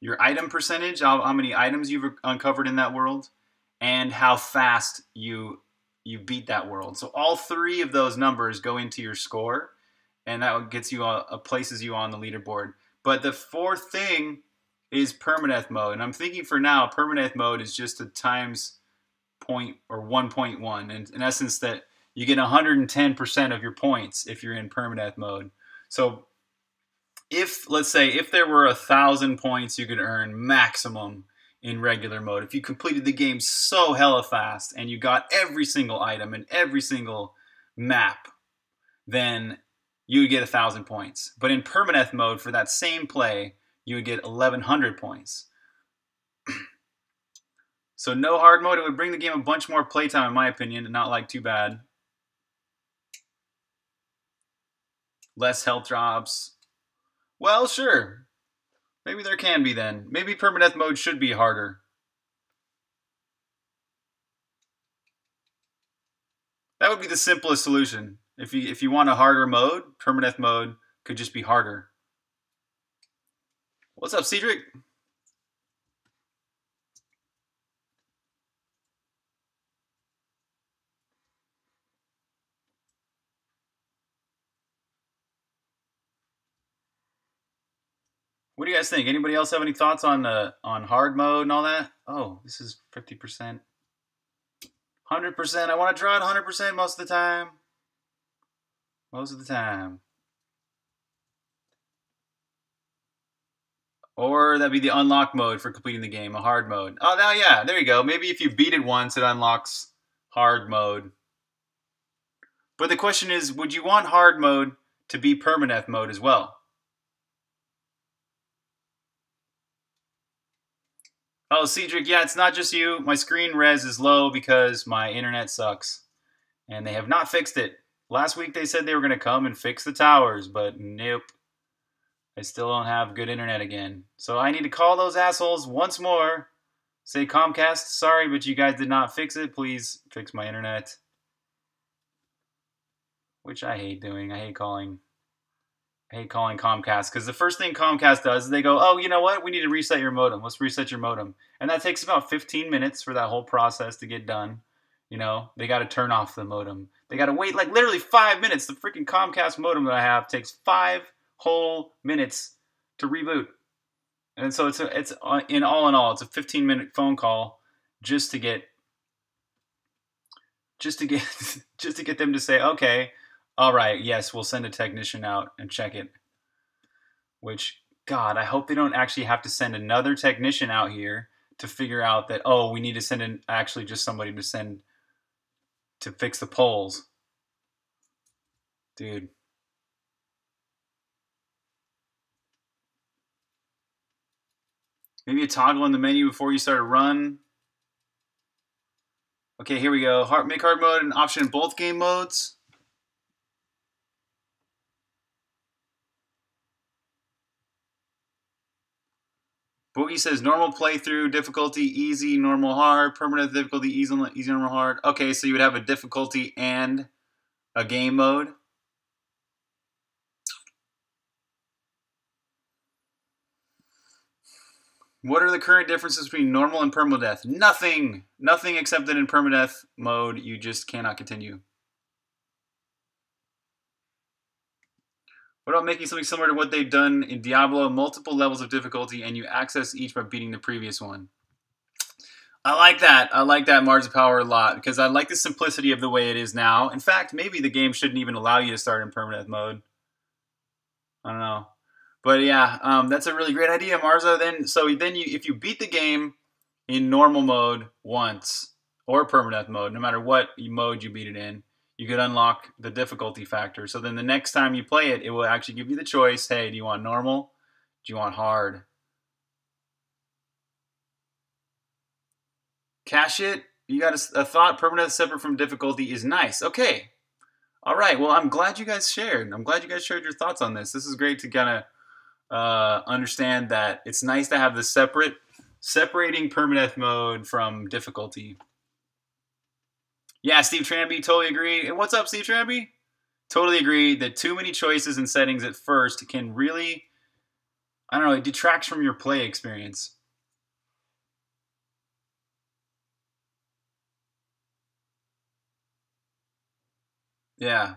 your item percentage, how many items you've uncovered in that world, and how fast you beat that world. So all three of those numbers go into your score, and that gets you places you on the leaderboard. But the fourth thing is permadeath mode, and I'm thinking for now permadeath mode is just a times point or 1.1, and in essence that you get 110% of your points if you're in permadeath mode. So if, let's say, if there were 1,000 points you could earn maximum in regular mode, if you completed the game so hella fast and you got every single item and every single map, then you would get 1,000 points. But in permadeath mode, for that same play, you would get 1,100 points. So no hard mode. It would bring the game a bunch more playtime, in my opinion, and not like too bad. Less health drops. Well, sure. Maybe there can be then. Maybe permadeath mode should be harder. That would be the simplest solution. If you want a harder mode, permadeath mode could just be harder. What's up, Cedric? What do you guys think? Anybody else have any thoughts on hard mode and all that? Oh, this is 50%. 100%. I want to draw it 100% most of the time. Most of the time. Or that'd be the unlock mode for completing the game, a hard mode. Oh, now yeah, there you go. Maybe if you beat it once, it unlocks hard mode. But the question is, would you want hard mode to be permadeath mode as well? Oh, Cedric, yeah, it's not just you. My screen res is low because my internet sucks. And they have not fixed it. Last week they said they were going to come and fix the towers, but nope. I still don't have good internet again. So I need to call those assholes once more. Say, Comcast, sorry, but you guys did not fix it. Please fix my internet. Which I hate doing. I hate calling. I hate calling Comcast, because the first thing Comcast does is they go, oh, you know what? We need to reset your modem. Let's reset your modem. And that takes about 15 minutes for that whole process to get done. You know, they got to turn off the modem. They got to wait like literally 5 minutes. The freaking Comcast modem that I have takes 5 whole minutes to reboot. And so it's a 15-minute phone call just to get them to say, okay, all right, yes, we'll send a technician out and check it. Which, God, I hope they don't actually have to send another technician out here to figure out that, oh, we need to send somebody to fix the poles. Dude. Maybe a toggle in the menu before you start a run. Okay, here we go. Make hard mode an option in both game modes. Boogie says normal playthrough, difficulty, easy, normal, hard, permanent difficulty, easy, normal, hard. Okay, so you would have a difficulty and a game mode. What are the current differences between normal and permadeath? Nothing! Nothing except that in permadeath mode, you just cannot continue. What about making something similar to what they've done in Diablo? Multiple levels of difficulty, and you access each by beating the previous one. I like that. I like that margin power a lot, because I like the simplicity of the way it is now. In fact, maybe the game shouldn't even allow you to start in permadeath mode. I don't know. But yeah, that's a really great idea, Marzo. If you beat the game in normal mode once, or permadeath mode, no matter what mode you beat it in, you could unlock the difficulty factor. So then the next time you play it, it will actually give you the choice, hey, do you want normal? Do you want hard? Cache it. You got a thought. Permanent separate from difficulty is nice. Okay. All right. Well, I'm glad you guys shared. I'm glad you guys shared your thoughts on this. This is great to kind of understand that it's nice to have the separating permanent mode from difficulty. Yeah, Steve Tranby, totally agree. And what's up, Steve Tranby? Totally agree that too many choices and settings at first can really, I don't know, it detracts from your play experience. Yeah.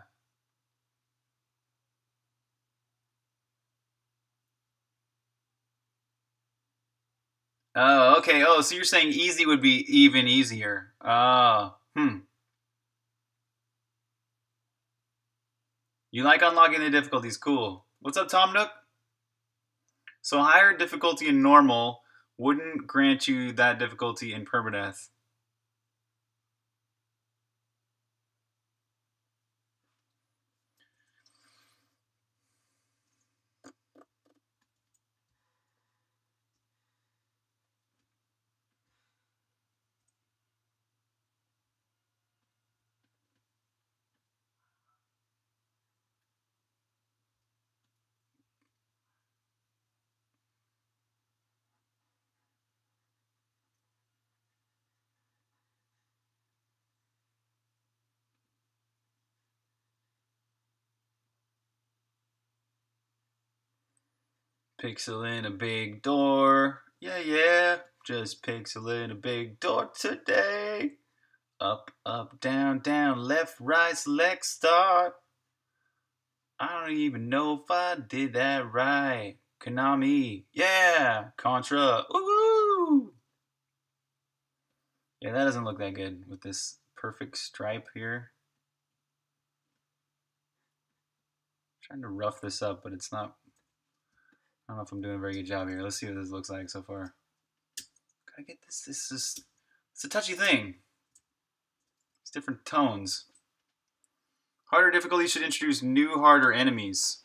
Oh, okay. Oh, so you're saying easy would be even easier. Oh, You like unlocking the difficulties. Cool. What's up, Tom Nook? So higher difficulty in normal wouldn't grant you that difficulty in permadeath. Pixel in a big door. Yeah, yeah. Just pixel in a big door today. Up, up, down, down, left, right, select, start. I don't even know if I did that right. Konami. Yeah. Contra. Woohoo. Yeah, that doesn't look that good with this perfect stripe here. I'm trying to rough this up, but it's not. I don't know if I'm doing a very good job here. Let's see what this looks like so far. Gotta get this. This is, it's a touchy thing. It's different tones. Harder difficulty should introduce new harder enemies.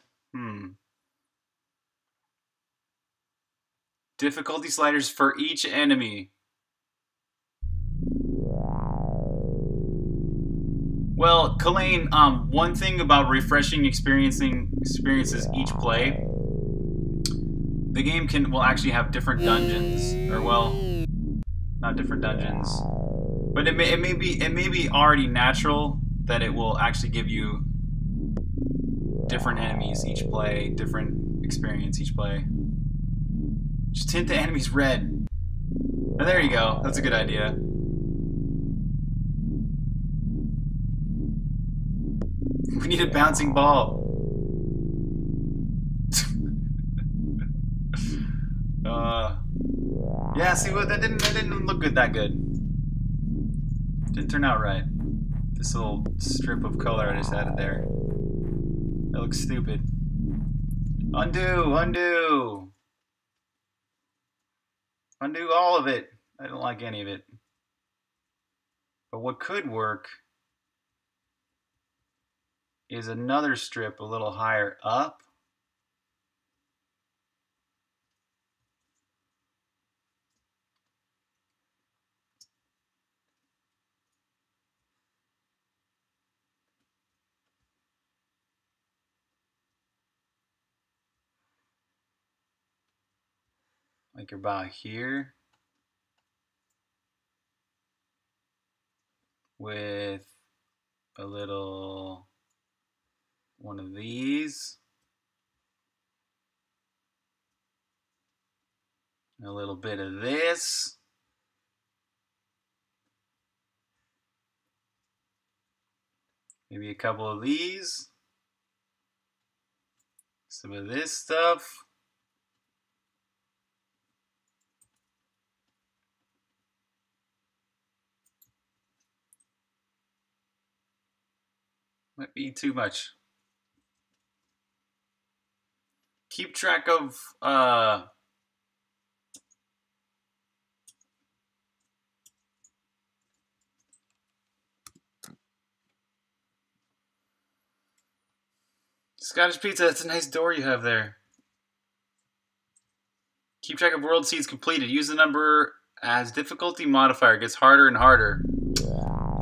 Difficulty sliders for each enemy. Well, Colleen, one thing about refreshing experiences each play. The game will actually have different dungeons, or well, not different dungeons, but it may be already natural that it will actually give you different enemies each play, different experience each play. Just tint the enemies red. Oh, there you go. That's a good idea. We need a bouncing ball. Yeah, see what that didn't look that good. Didn't turn out right. This little strip of color I just added there. That looks stupid. Undo, undo. Undo all of it. I don't like any of it. But what could work is another strip a little higher up. Like about here with a little one of these, and a little bit of this. Maybe a couple of these, some of this stuff. Might be too much. Keep track of Scottish pizza. That's a nice door you have there. Keep track of world seeds completed. Use the number as difficulty modifier. It gets harder and harder.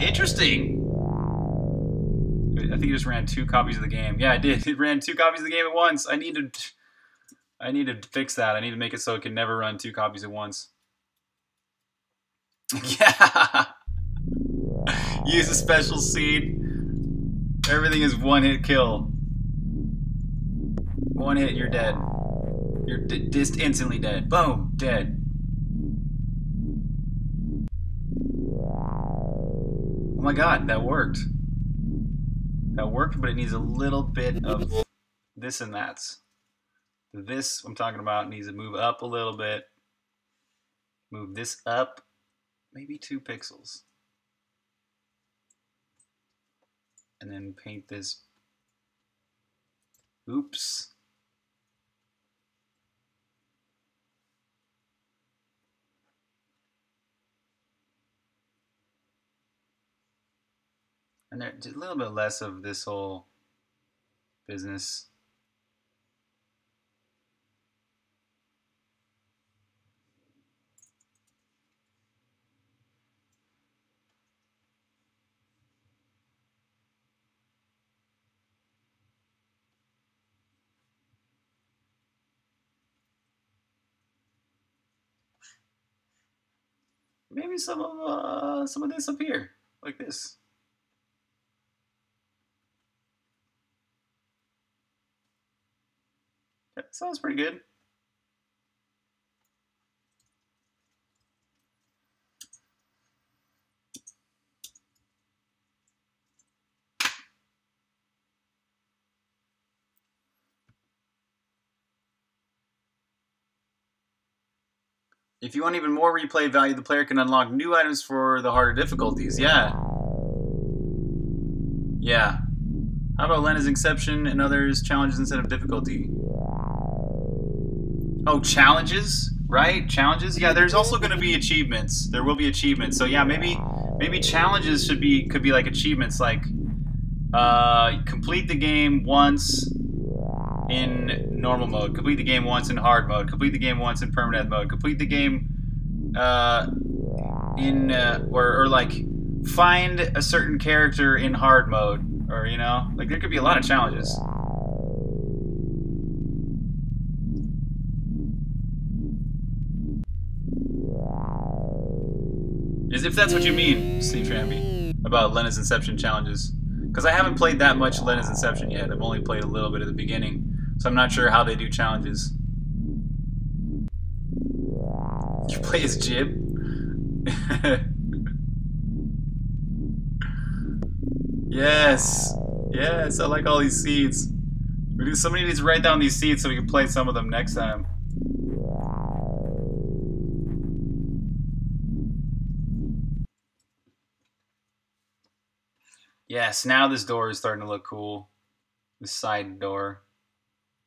Interesting. I think it just ran 2 copies of the game. Yeah, I did. It ran 2 copies of the game at once. I need to fix that. I need to make it so it can never run 2 copies at once. Yeah. Use a special seed. Everything is one hit kill. One hit, you're dead. You're just instantly dead. Boom, dead. Oh my god, that worked. That worked, but it needs a little bit of this and that. This I'm talking about needs to move up a little bit. Move this up, maybe 2 pixels. And then paint this. Oops. And there's a little bit less of this whole business. Maybe some of this up here, like this. That sounds pretty good. If you want even more replay value, the player can unlock new items for the harder difficulties. Yeah. Yeah. How about Lena's Exception and others? Challenges instead of difficulty. Oh, challenges? Right? Challenges? Yeah, there's also going to be achievements. There will be achievements. So yeah, maybe challenges could be like achievements. Like, complete the game once in normal mode, complete the game once in hard mode, complete the game once in permadeath mode, complete the game or like find a certain character in hard mode, or you know, like there could be a lot of challenges. As if that's what you mean, Steve Tramby, about Lena's Inception challenges. Because I haven't played that much Lena's Inception yet. I've only played a little bit at the beginning. So I'm not sure how they do challenges. You play as Jib? Yes. Yes, I like all these seeds. Somebody needs to write down these seeds so we can play some of them next time. Yes, now this door is starting to look cool. This side door.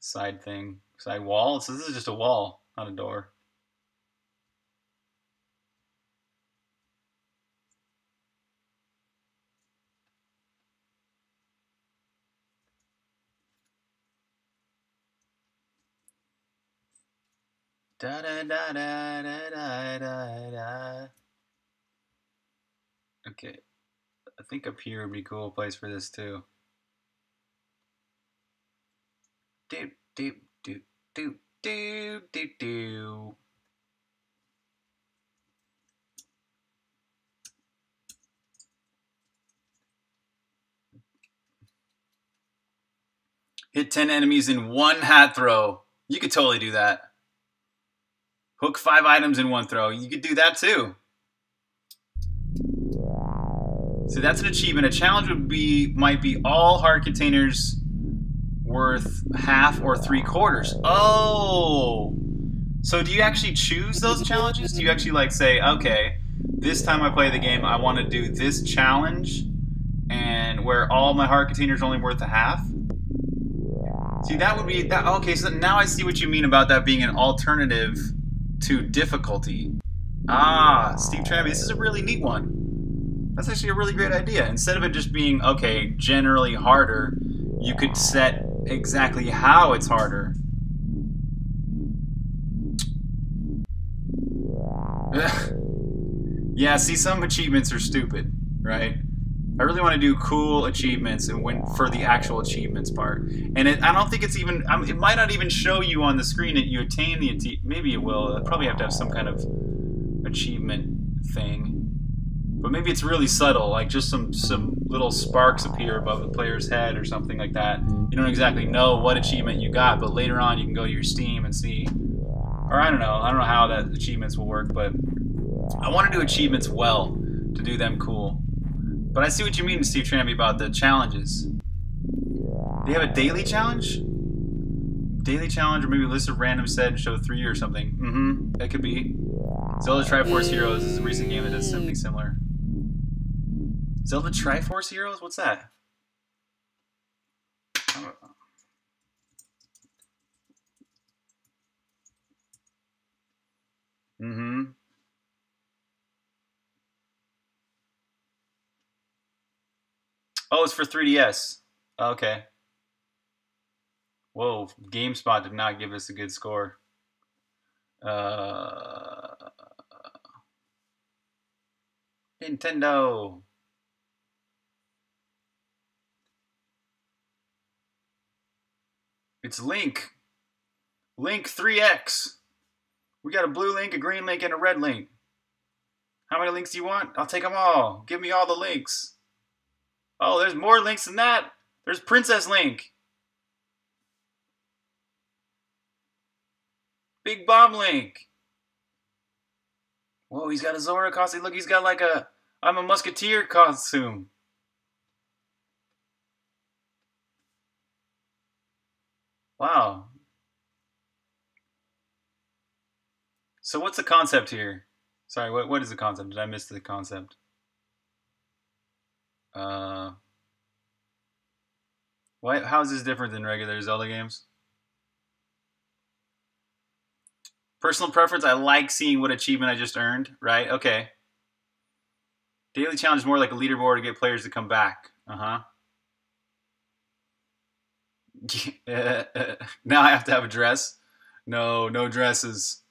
Side thing. Side wall? So this is just a wall, not a door. Da da da da da da da. Okay. I think up here would be a cool place for this too. Do do do do do do do. Hit 10 enemies in 1 hat throw. You could totally do that. Hook 5 items in 1 throw. You could do that too. So that's an achievement. A challenge would be, might be all hard containers worth half or 3/4. Oh! So do you actually choose those challenges? Do you actually like say, okay, this time I play the game, I want to do this challenge and where all my hard containers are only worth a half? See, that would be, that. Okay, so now I see what you mean about that being an alternative to difficulty. Ah, Steve Tramby, this is a really neat one. That's actually a really great idea. Instead of it just being, okay, generally harder, you could set exactly how it's harder. Yeah, see, some achievements are stupid, right? I really want to do cool achievements and went for the actual achievements part. And it, I don't think it's even, it might not even show you on the screen that you attain the achievement. Maybe it will. It'll probably have to have some kind of achievement thing. But maybe it's really subtle, like just some little sparks appear above the player's head or something like that. You don't exactly know what achievement you got, but later on you can go to your Steam and see. Or I don't know how that achievements will work, but I want to do achievements well to do them cool. But I see what you mean, Steve Tramby, about the challenges. They have a daily challenge? Daily challenge, or maybe a list of random set and show 3 or something. Mm-hmm, that could be. Zelda Triforce Heroes is a recent game that does something similar. Zelda Triforce Heroes? What's that? I don't know. Mm-hmm. Oh, it's for 3DS. Okay. Whoa, GameSpot did not give us a good score. Nintendo. It's Link. Link 3X. We got a blue link, a green link, and a red link. How many links do you want? I'll take them all. Give me all the links. Oh, there's more links than that. There's Princess Link. Big Bomb Link. Whoa, he's got a Zora costume. Look, he's got like a I'm a Musketeer costume. Wow. So what's the concept here? Sorry, what is the concept? Did I miss the concept? Why? How is this different than regular Zelda games? Personal preference. I like seeing what achievement I just earned. Right? Okay. Daily challenge is more like a leaderboard to get players to come back. Now I have to have a dress. No, no dresses.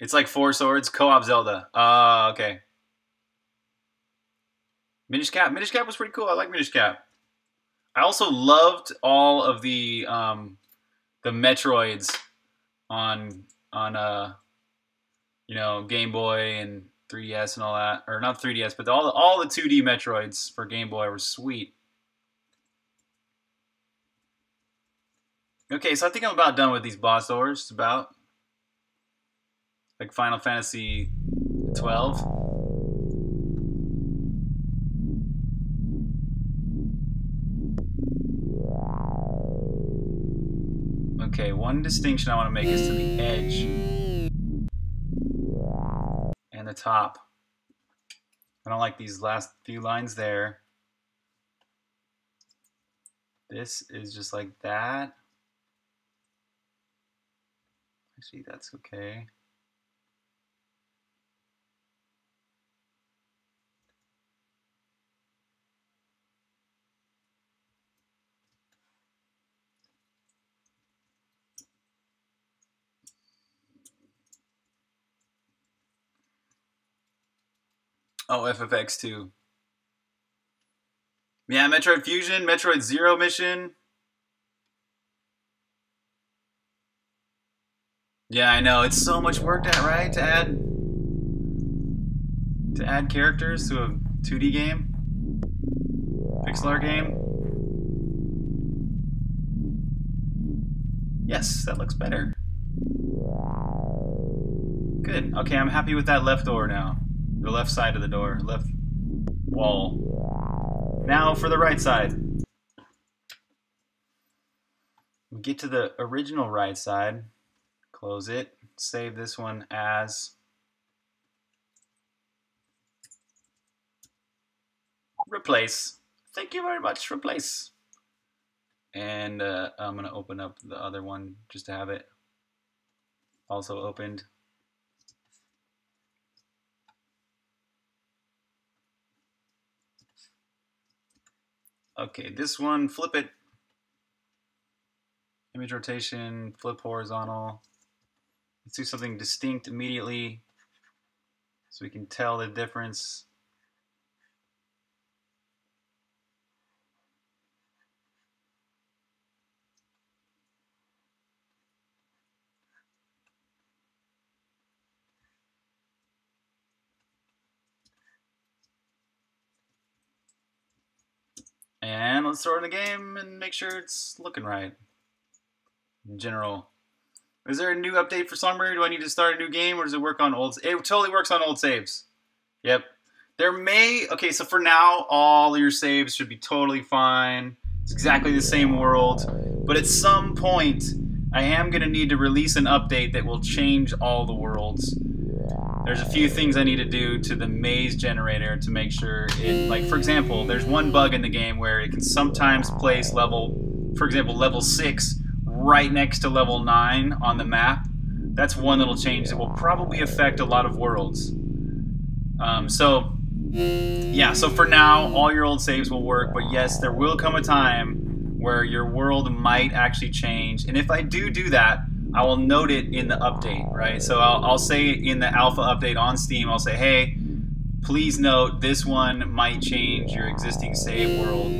It's like 4 Swords co-op Zelda. Okay. Minish Cap. Minish Cap was pretty cool. I like Minish Cap. I also loved all of the Metroids on you know, Game Boy and 3DS and all that, or not 3DS, but all the 2D Metroids for Game Boy were sweet. Okay, so I think I'm about done with these boss doors. It's about like Final Fantasy XII. Okay, one distinction I want to make is to the edge and the top. I don't like these last few lines there. This is just like that. Actually, that's okay. Oh, FFX-2. Yeah, Metroid Fusion, Metroid Zero Mission. Yeah, I know. It's so much work to, right? To add characters to a 2D game. Pixel art game. Yes, that looks better. Good. Okay, I'm happy with that left door now. The left side of the door, left wall. Now for the right side. We get to the original right side. Close it. Save this one as replace. Thank you very much, replace. And I'm gonna open up the other one just to have it also opened. Okay, this one, flip it. Image rotation, flip horizontal. Let's do something distinct immediately. so we can tell the difference. And let's throw it in the game and make sure it's looking right. In general. Is there a new update for Songbringer? Do I need to start a new game or does it work on old? It totally works on old saves. Yep. There may... Okay, so for now, all your saves should be totally fine. It's exactly the same world. But at some point, I am going to need to release an update that will change all the worlds. There's a few things I need to do to the maze generator to make sure it, like, for example, there's one bug in the game where it can sometimes place level, for example, level 6 right next to level 9 on the map. That's one little change that will probably affect a lot of worlds. So for now, all your old saves will work, but yes, there will come a time where your world might actually change, and if I do that, I will note it in the update, right? So I'll say in the alpha update on Steam, I'll say, hey, please note this one might change your existing save world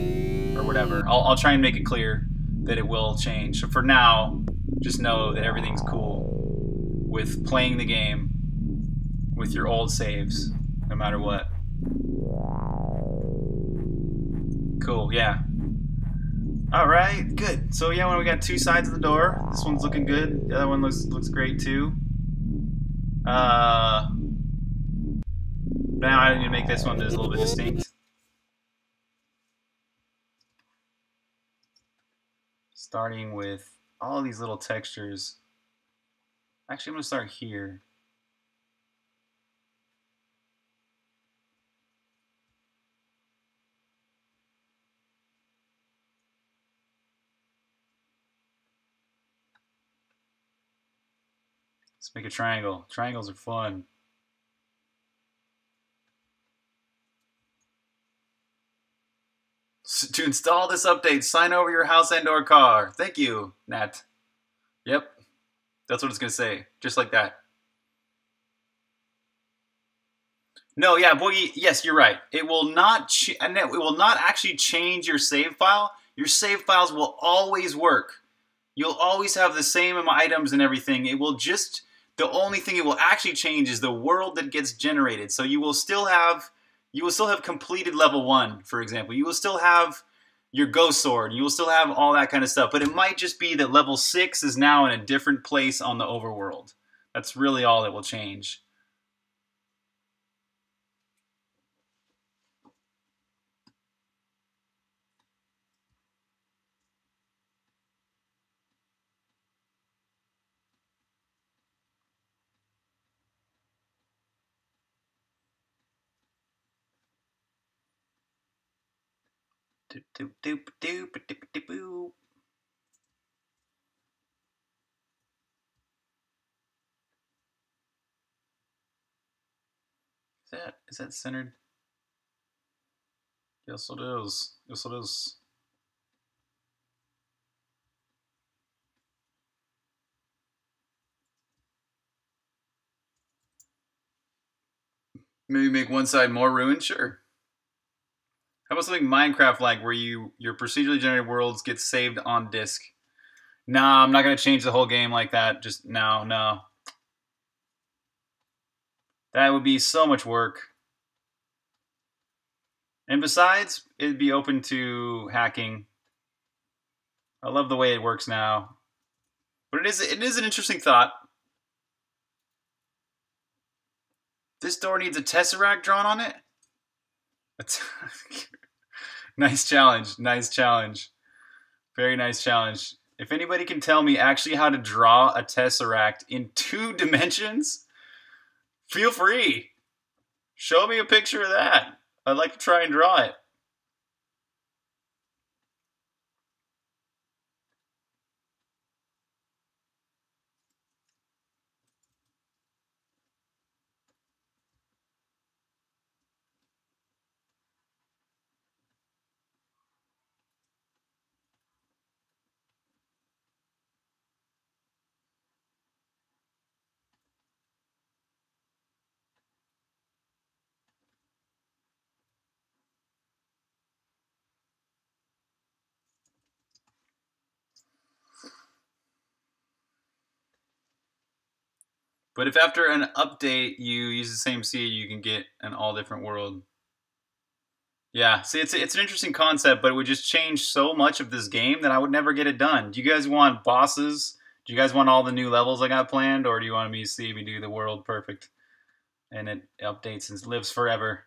or whatever. I'll try and make it clear that it will change. So for now, just know that everything's cool with playing the game with your old saves, no matter what. Cool, yeah. All right, good. So yeah, when we got two sides of the door, this one's looking good. The other one looks great too. Now I need to make this one just a little bit distinct. Starting with all these little textures. Actually, I'm gonna start here. Let's make a triangle. Triangles are fun. So to install this update, sign over your house and/or car. Thank you, Nat. Yep, that's what it's gonna say, just like that. No, yeah, Boogie. Yes, you're right. It will not. It will not actually change your save file. Your save files will always work. You'll always have the same items and everything. It will just. The only thing it will actually change is the world that gets generated. So you will still have completed level 1, for example. You will still have your ghost sword. You will still have all that kind of stuff. But it might just be that level 6 is now in a different place on the overworld. That's really all that will change. Is that centered? Yes, it is. Yes, it is. Maybe make one side more ruined? Sure. How about something Minecraft-like where your procedurally generated worlds get saved on disk? Nah, I'm not going to change the whole game like that. Just, no. That would be so much work. And besides, it'd be open to hacking. I love the way it works now. But it is an interesting thought. This door needs a tesseract drawn on it? Nice challenge. Very nice challenge. If anybody can tell me actually how to draw a tesseract in 2 dimensions, feel free. Show me a picture of that. I'd like to try and draw it. But if after an update you use the same seed, you can get an all different world. Yeah, see, it's an interesting concept, but it would just change so much of this game that I would never get it done. Do you guys want bosses? Do you guys want all the new levels I got planned, or do you want me to see me do the world perfect? And it updates and lives forever.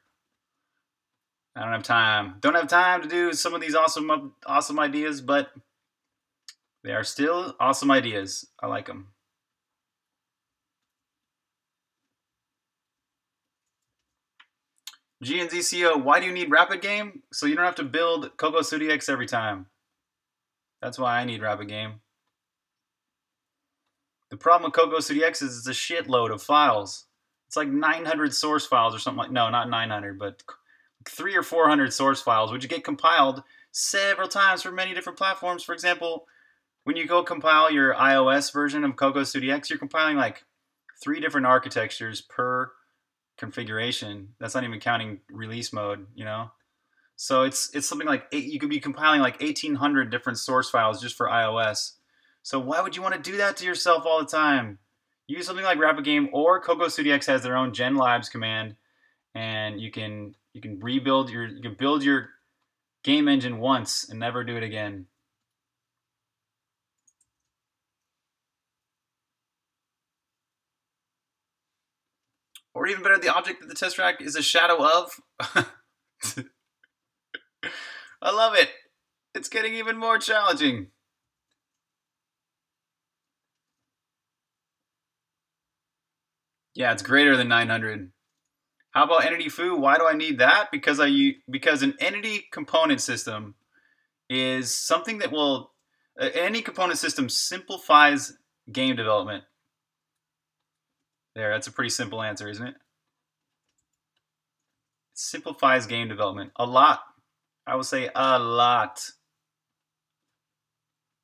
I don't have time. Don't have time to do some of these awesome ideas, but they are still awesome ideas. I like them. GNZCO, why do you need Rapid Game? So you don't have to build Cocos2d-X every time. That's why I need Rapid Game. The problem with Cocos2d-X is it's a shitload of files. It's like 900 source files or something like, no, not 900, but 300 or 400 source files, which get compiled several times for many different platforms. For example, when you go compile your iOS version of Cocos2d-X, you're compiling like 3 different architectures per configuration. That's not even counting release mode, you know? So it's something like you could be compiling like 1,800 different source files just for iOS. So why would you want to do that to yourself all the time? Use something like Rapid Game, or Cocos2d-X has their own genlibs command, and you can rebuild your build your game engine once and never do it again. Or even better, the object that the test track is a shadow of. I love it. It's getting even more challenging. Yeah, it's greater than 900. How about entity foo? Why do I need that? Because because an entity component system is something that will any component system simplifies game development. There, that's a pretty simple answer, isn't it? It simplifies game development a lot. I would say a lot.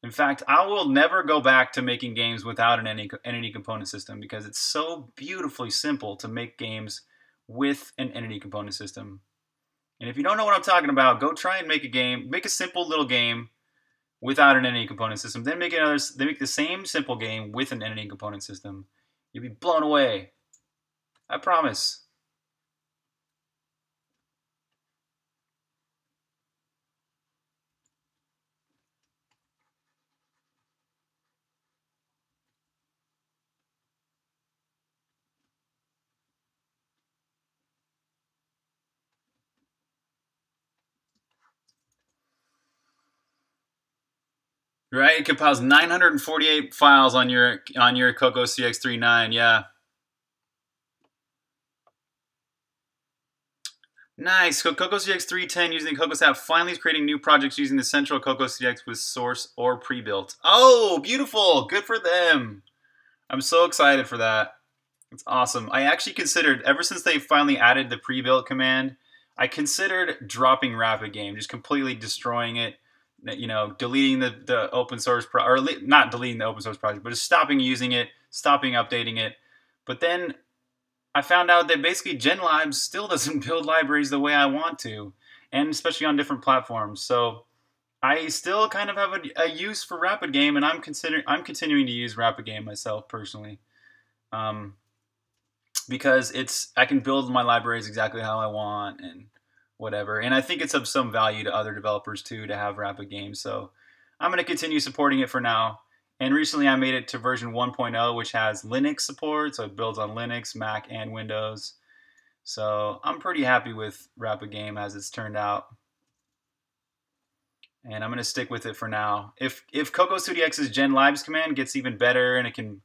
In fact, I will never go back to making games without an entity component system because it's so beautifully simple to make games with an entity component system. And if you don't know what I'm talking about, go try and make a game, make a simple little game without an entity component system. Then make another, then make the same simple game with an entity component system. You'll be blown away. I promise. Right, it compiles 948 files on your Cocos2d-X39, yeah. Nice. So Cocos2d-X310 using Cocos app finally is creating new projects using the central Cocos2d-X with source or pre-built. Oh, beautiful! Good for them. I'm so excited for that. It's awesome. I actually considered, ever since they finally added the pre-built command, I considered dropping Rapid Game, just completely destroying it. You know, deleting the open source, or not deleting the open source project, but just stopping using it, stopping updating it. But then I found out that basically GenLibs still doesn't build libraries the way I want to, and especially on different platforms. So I still kind of have a use for Rapid Game, and I'm continuing to use Rapid Game myself personally, because I can build my libraries exactly how I want and whatever. And I think it's of some value to other developers too to have Rapid Game. So I'm going to continue supporting it for now. And recently I made it to version 1.0, which has Linux support. So it builds on Linux, Mac, and Windows. So I'm pretty happy with Rapid Game as it's turned out. And I'm going to stick with it for now. If Cocos2d-X's genlibs command gets even better and it can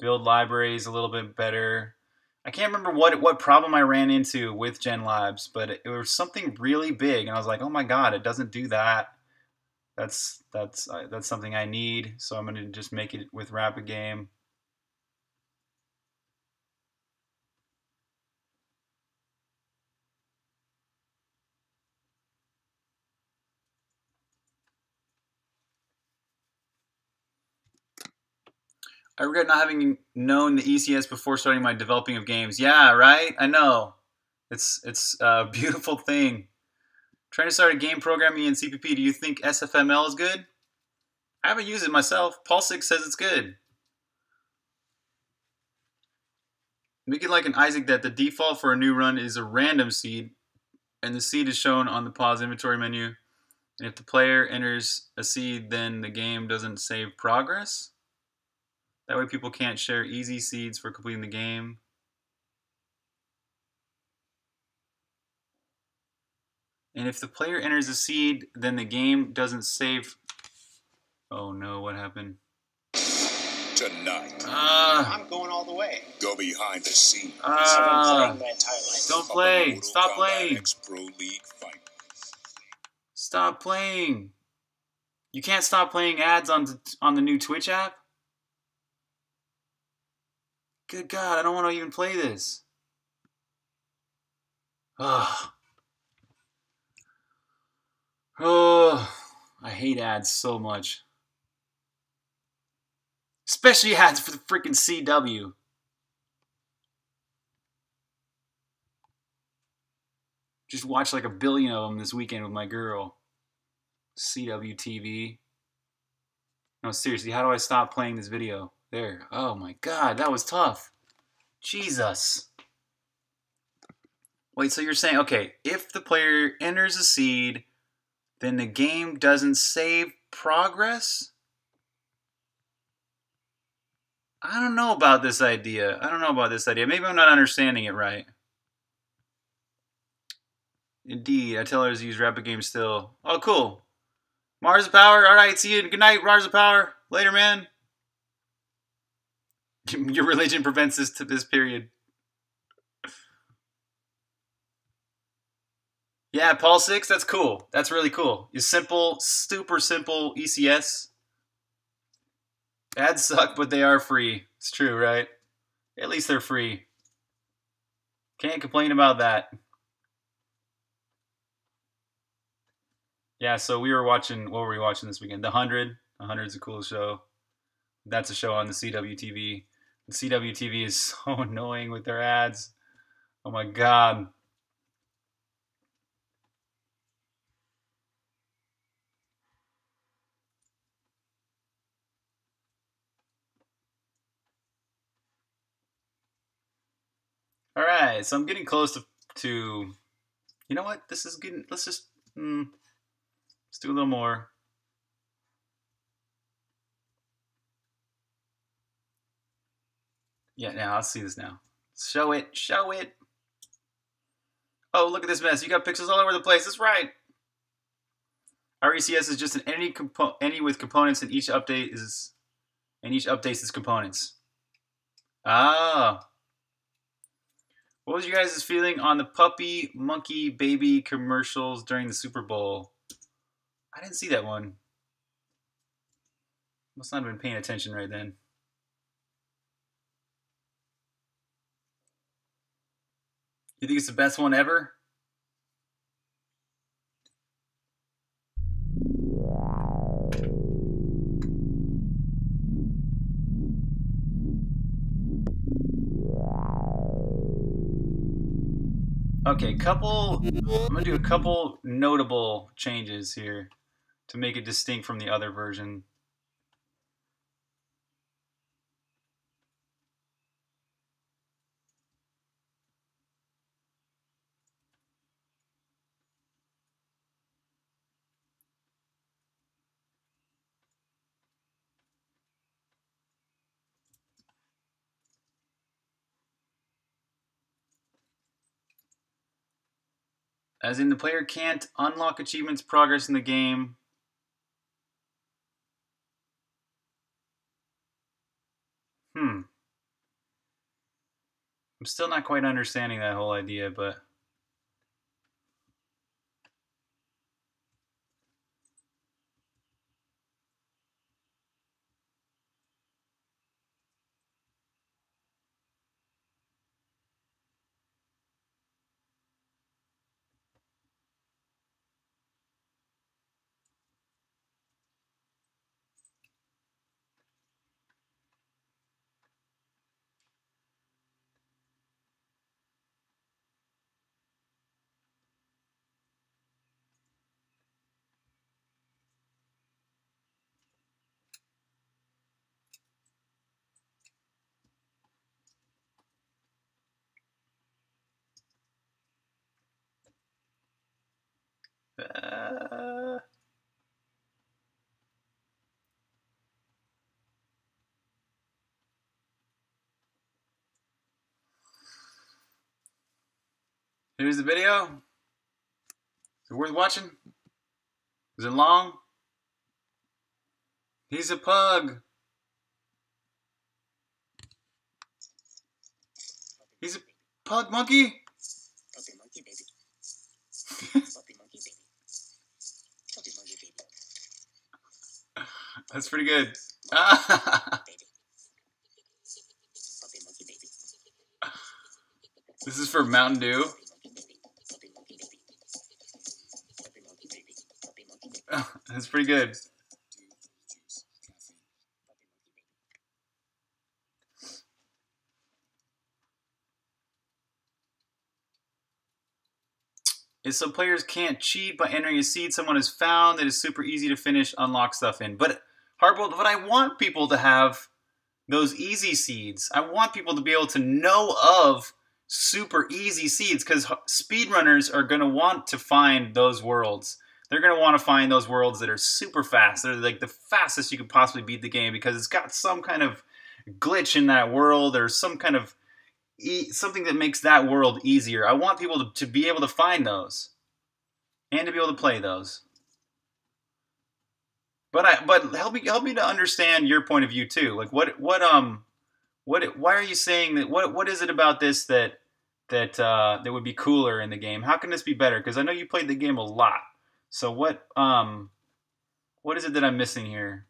build libraries a little bit better. I can't remember what problem I ran into with GenLibs, but it was something really big, and I was like, "Oh my God, it doesn't do that." That's something I need, so I'm gonna just make it with Rapid Game. I regret not having known the ECS before starting my developing of games. Yeah, right? I know. It's a beautiful thing. Trying to start a game programming in CPP. Do you think SFML is good? I haven't used it myself. Paul Six says it's good. We get like an Isaac that the default for a new run is a random seed, and the seed is shown on the pause inventory menu. And if the player enters a seed, then the game doesn't save progress. That way people can't share easy seeds for completing the game. And if the player enters a seed, then the game doesn't save. Oh no, what happened? Tonight. I'm going all the way. Go behind the scenes. Don't play. Stop playing. Stop playing. You can't stop playing ads on the new Twitch app? Good God, I don't want to even play this. Ugh. Oh, I hate ads so much. Especially ads for the freaking CW. Just watched like a billion of them this weekend with my girl. CW TV. No, seriously, how do I stop playing this video? There. Oh my God, that was tough. Jesus. Wait, so you're saying, okay, if the player enters a seed, then the game doesn't save progress? I don't know about this idea. I don't know about this idea. Maybe I'm not understanding it right. Indeed, I tell her to use Rapid Game still. Oh, cool. Mars of Power. All right, see you. Good night, Mars of Power. Later, man. Your religion prevents this to this period. Yeah, Paul 6, that's cool. That's really cool. It's simple, super simple ECS. Ads suck, but they are free. It's true, right? At least they're free. Can't complain about that. Yeah, so we were watching, what were we watching this weekend? The 100. The 100 is a cool show. That's a show on the CW TV. The CW TV is so annoying with their ads. Oh my God. All right, so I'm getting close to you know what? This is getting, let's just, let's do a little more. Yeah, now, I'll see this now. Show it, show it. Oh, look at this mess. You got pixels all over the place, that's right. RECS is just an any with components, and each updates its components. Ah. What was you guys' feeling on the puppy, monkey, baby commercials during the Super Bowl? I didn't see that one. Must not have been paying attention right then. You think it's the best one ever? Okay, I'm gonna do a couple notable changes here to make it distinct from the other version. As in, the player can't unlock achievements, progress in the game. I'm still not quite understanding that whole idea, but... Here's the video. Is it worth watching? Is it long? He's a pug. He's a pug monkey. Puppy monkey baby. Puppy monkey baby. Puppy monkey baby. That's pretty good. Puppy monkey baby. This is for Mountain Dew. That's pretty good. Is so players can't cheat by entering a seed someone has found that is super easy to finish, unlock stuff in. But Hardboiled, but I want people to have those easy seeds. I want people to be able to know of super easy seeds because speedrunners are going to want to find those worlds. They're going to want to find those worlds that are super fast. They're like the fastest you could possibly beat the game because it's got some kind of glitch in that world or some kind of something that makes that world easier. I want people to be able to find those and to be able to play those. But help me to understand your point of view too. Like why are you saying that? What is it about this that would be cooler in the game? How can this be better? Because I know you played the game a lot. So what is it that I'm missing here?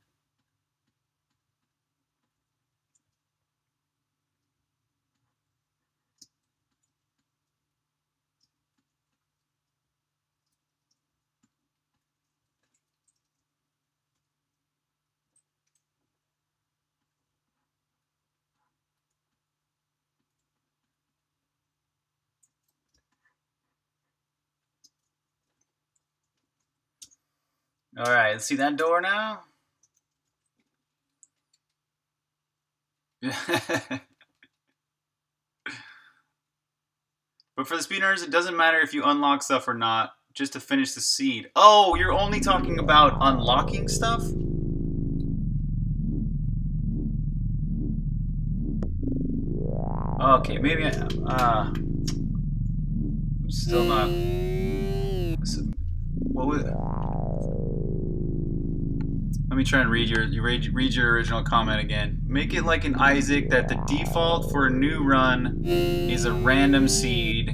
All right, let's see that door now. But for the speedrunners, it doesn't matter if you unlock stuff or not, just to finish the seed. Oh, you're only talking about unlocking stuff? Okay, maybe I'm still not... What was it? Let me try and read your original comment again. Make it like an Isaac that the default for a new run is a random seed,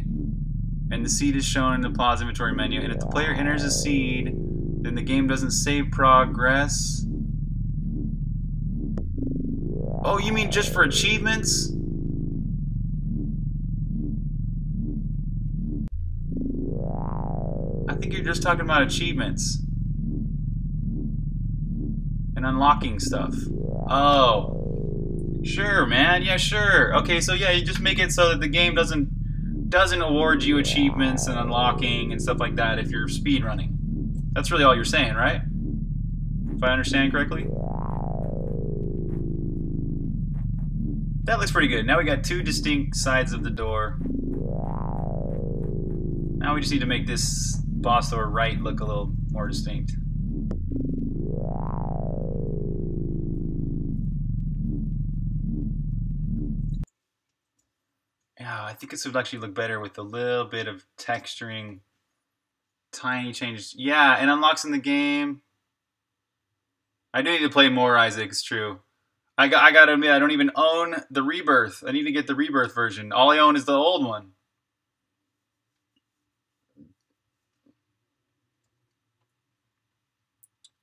and the seed is shown in the pause inventory menu. And if the player enters a seed, then the game doesn't save progress. Oh, you mean just for achievements? I think you're just talking about achievements. And unlocking stuff. Oh, sure, man. Yeah, sure. Okay, so yeah, you just make it so that the game doesn't award you achievements and unlocking and stuff like that if you're speedrunning. That's really all you're saying, right? If I understand correctly. That looks pretty good. Now we got two distinct sides of the door. Now we just need to make this boss door right look a little more distinct. Oh, I think this would actually look better with a little bit of texturing, tiny changes. Yeah, and unlocks in the game. I do need to play more Isaac, it's true. I gotta admit, I don't even own the Rebirth. I need to get the Rebirth version. All I own is the old one.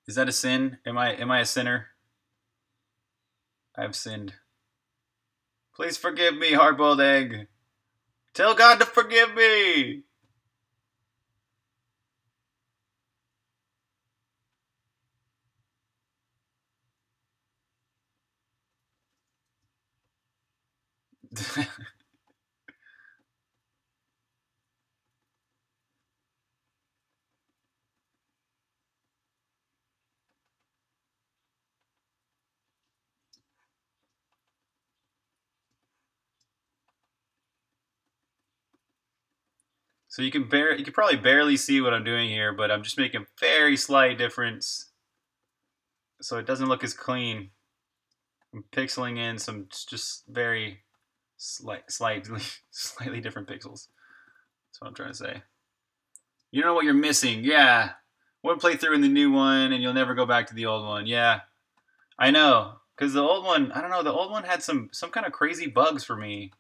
Is that a sin? Am I a sinner? I've sinned. Please forgive me, Hard-Boiled Egg. Tell God to forgive me! So you can probably barely see what I'm doing here, but I'm just making a very slight difference, so it doesn't look as clean. I'm pixeling in some just very slightly different pixels. That's what I'm trying to say. You know what you're missing, yeah. One playthrough in the new one, and you'll never go back to the old one, yeah. I know, because the old one, I don't know, the old one had some kind of crazy bugs for me.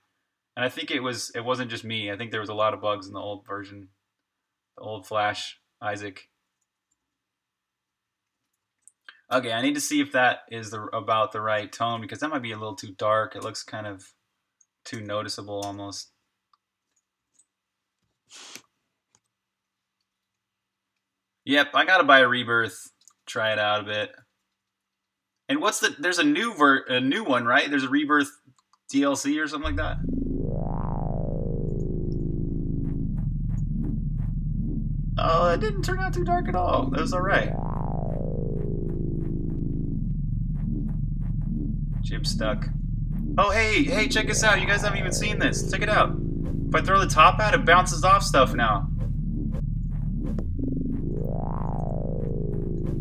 And I think it wasn't just me. I think there was a lot of bugs in the old version, the old Flash Isaac. Okay, I need to see if that is about the right tone, because that might be a little too dark. It looks kind of too noticeable almost. Yep, I gotta buy a Rebirth, try it out a bit. And what's the? There's a new one, right? There's a Rebirth DLC or something like that. Oh, it didn't turn out too dark at all. That was alright. Jib's stuck. Oh, hey, check this out. You guys haven't even seen this. Check it out. If I throw the top out, it bounces off stuff now.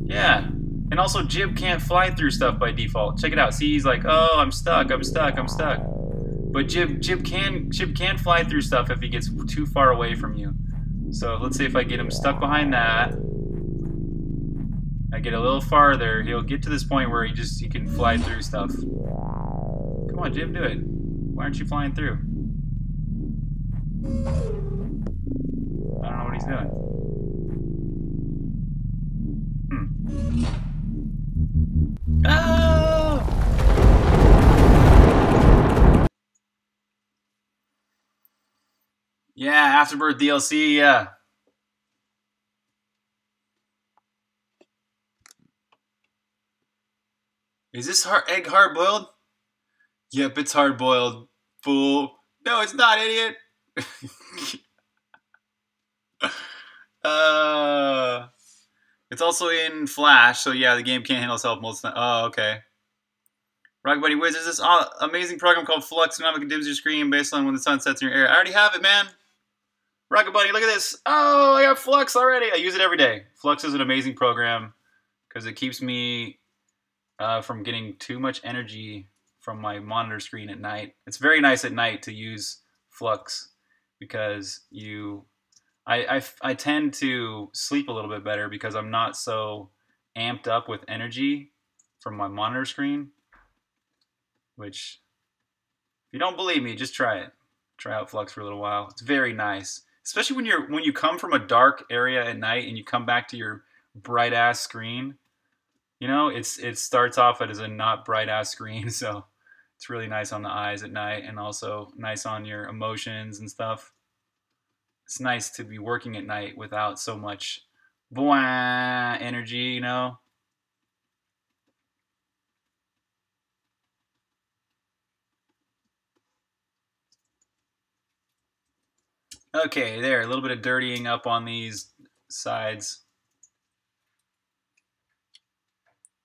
Yeah. And also, Jib can't fly through stuff by default. Check it out. See, he's like, oh, I'm stuck. But Jib can fly through stuff if he gets too far away from you. So let's see if I get him stuck behind that. I get a little farther. He'll get to this point where he can fly through stuff. Come on, Jib, do it. Why aren't you flying through? I don't know what he's doing. Oh! Yeah, Afterbirth DLC, yeah. Is this egg hard-boiled? Yep, it's hard-boiled, fool. No, it's not, idiot! It's also in Flash, so yeah, the game can't handle itself most of the time. Oh, okay. Rock Buddy Wiz, there's this amazing program called Flux, and it dims your screen based on when the sun sets in your area. I already have it, man. Rocket Buddy, look at this. Oh, I got Flux already. I use it every day. Flux is an amazing program because it keeps me from getting too much energy from my monitor screen at night. It's very nice at night to use Flux because I tend to sleep a little bit better because I'm not so amped up with energy from my monitor screen. Which, if you don't believe me, just try it. Try out Flux for a little while. It's very nice, especially when you come from a dark area at night and you come back to your bright ass screen. You know, it starts off as a not bright ass screen, so it's really nice on the eyes at night and also nice on your emotions and stuff. It's nice to be working at night without so much blah energy, you know. Okay, there, a little bit of dirtying up on these sides.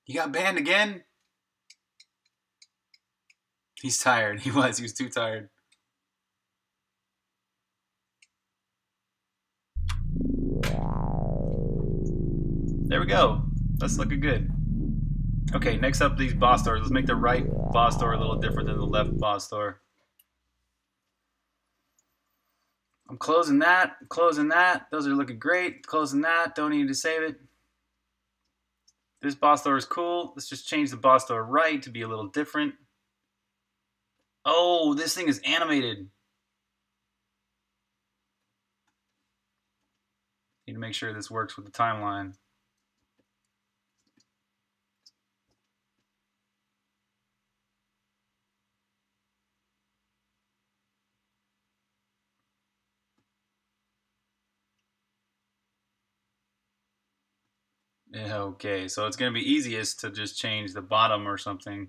You got banned again? He's tired. He was too tired. There we go. That's looking good. Okay, next up, these boss doors. Let's make the right boss door a little different than the left boss door. I'm closing that. Closing that. Those are looking great. Closing that. Don't need to save it. This boss door is cool. Let's just change the boss door right to be a little different. Oh, this thing is animated. Need to make sure this works with the timeline. Okay, so it's going to be easiest to just change the bottom or something.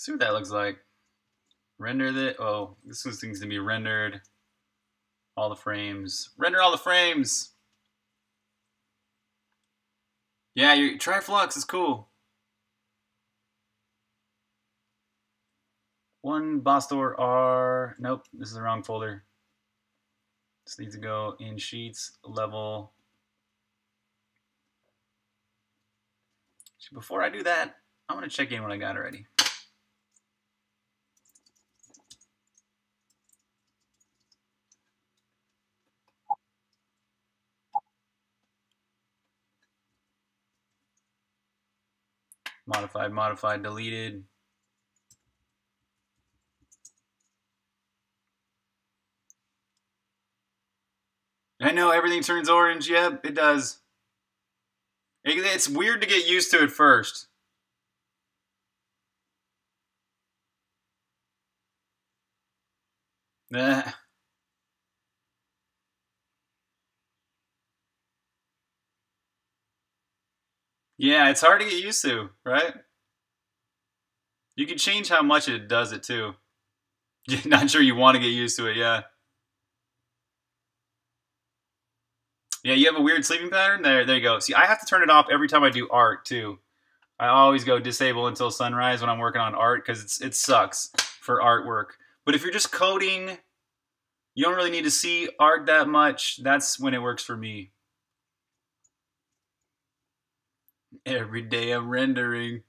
Let's see what that looks like. Render that. Oh, this thing's gonna be rendered. All the frames. Render all the frames. Yeah, you try Flux. It's cool. One boss door R. Nope, this is the wrong folder. This needs to go in sheets level. Before I do that, I'm gonna check in what I got already. Modified, modified, deleted. I know everything turns orange. Yep, it does. It's weird to get used to at first. Nah. Yeah, it's hard to get used to, right? You can change how much it does it too. You're not sure you want to get used to it, yeah. Yeah, you have a weird sleeping pattern? There you go. See, I have to turn it off every time I do art, too. I always go disable until sunrise when I'm working on art, because it sucks for artwork. But if you're just coding, you don't really need to see art that much. That's when it works for me. Every day I'm rendering.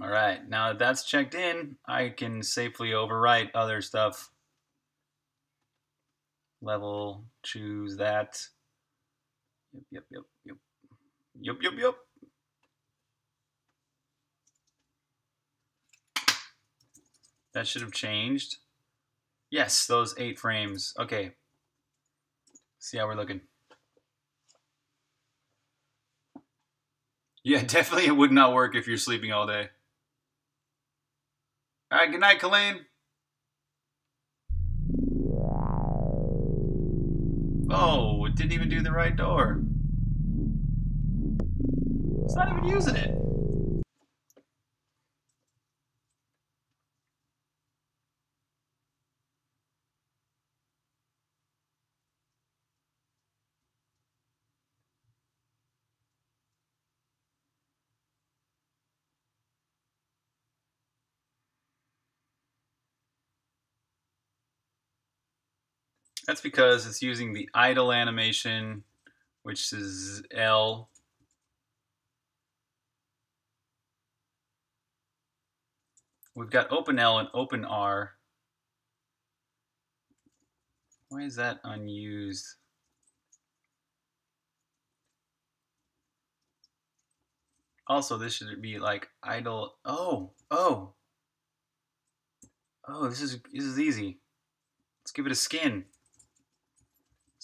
All right, now that that's checked in, I can safely overwrite other stuff. Level, choose that. Yep, yep, yep, yep. Yep, yep, yep. That should have changed. Yes, those 8 frames. Okay. See how we're looking. Yeah, definitely it would not work if you're sleeping all day. All right, good night, Colleen. Oh, it didn't even do the right door. It's not even using it. That's because it's using the idle animation, which is L. We've got open L and open R. Why is that unused? Also, this should be like idle. Oh, this is easy. Let's give it a skin.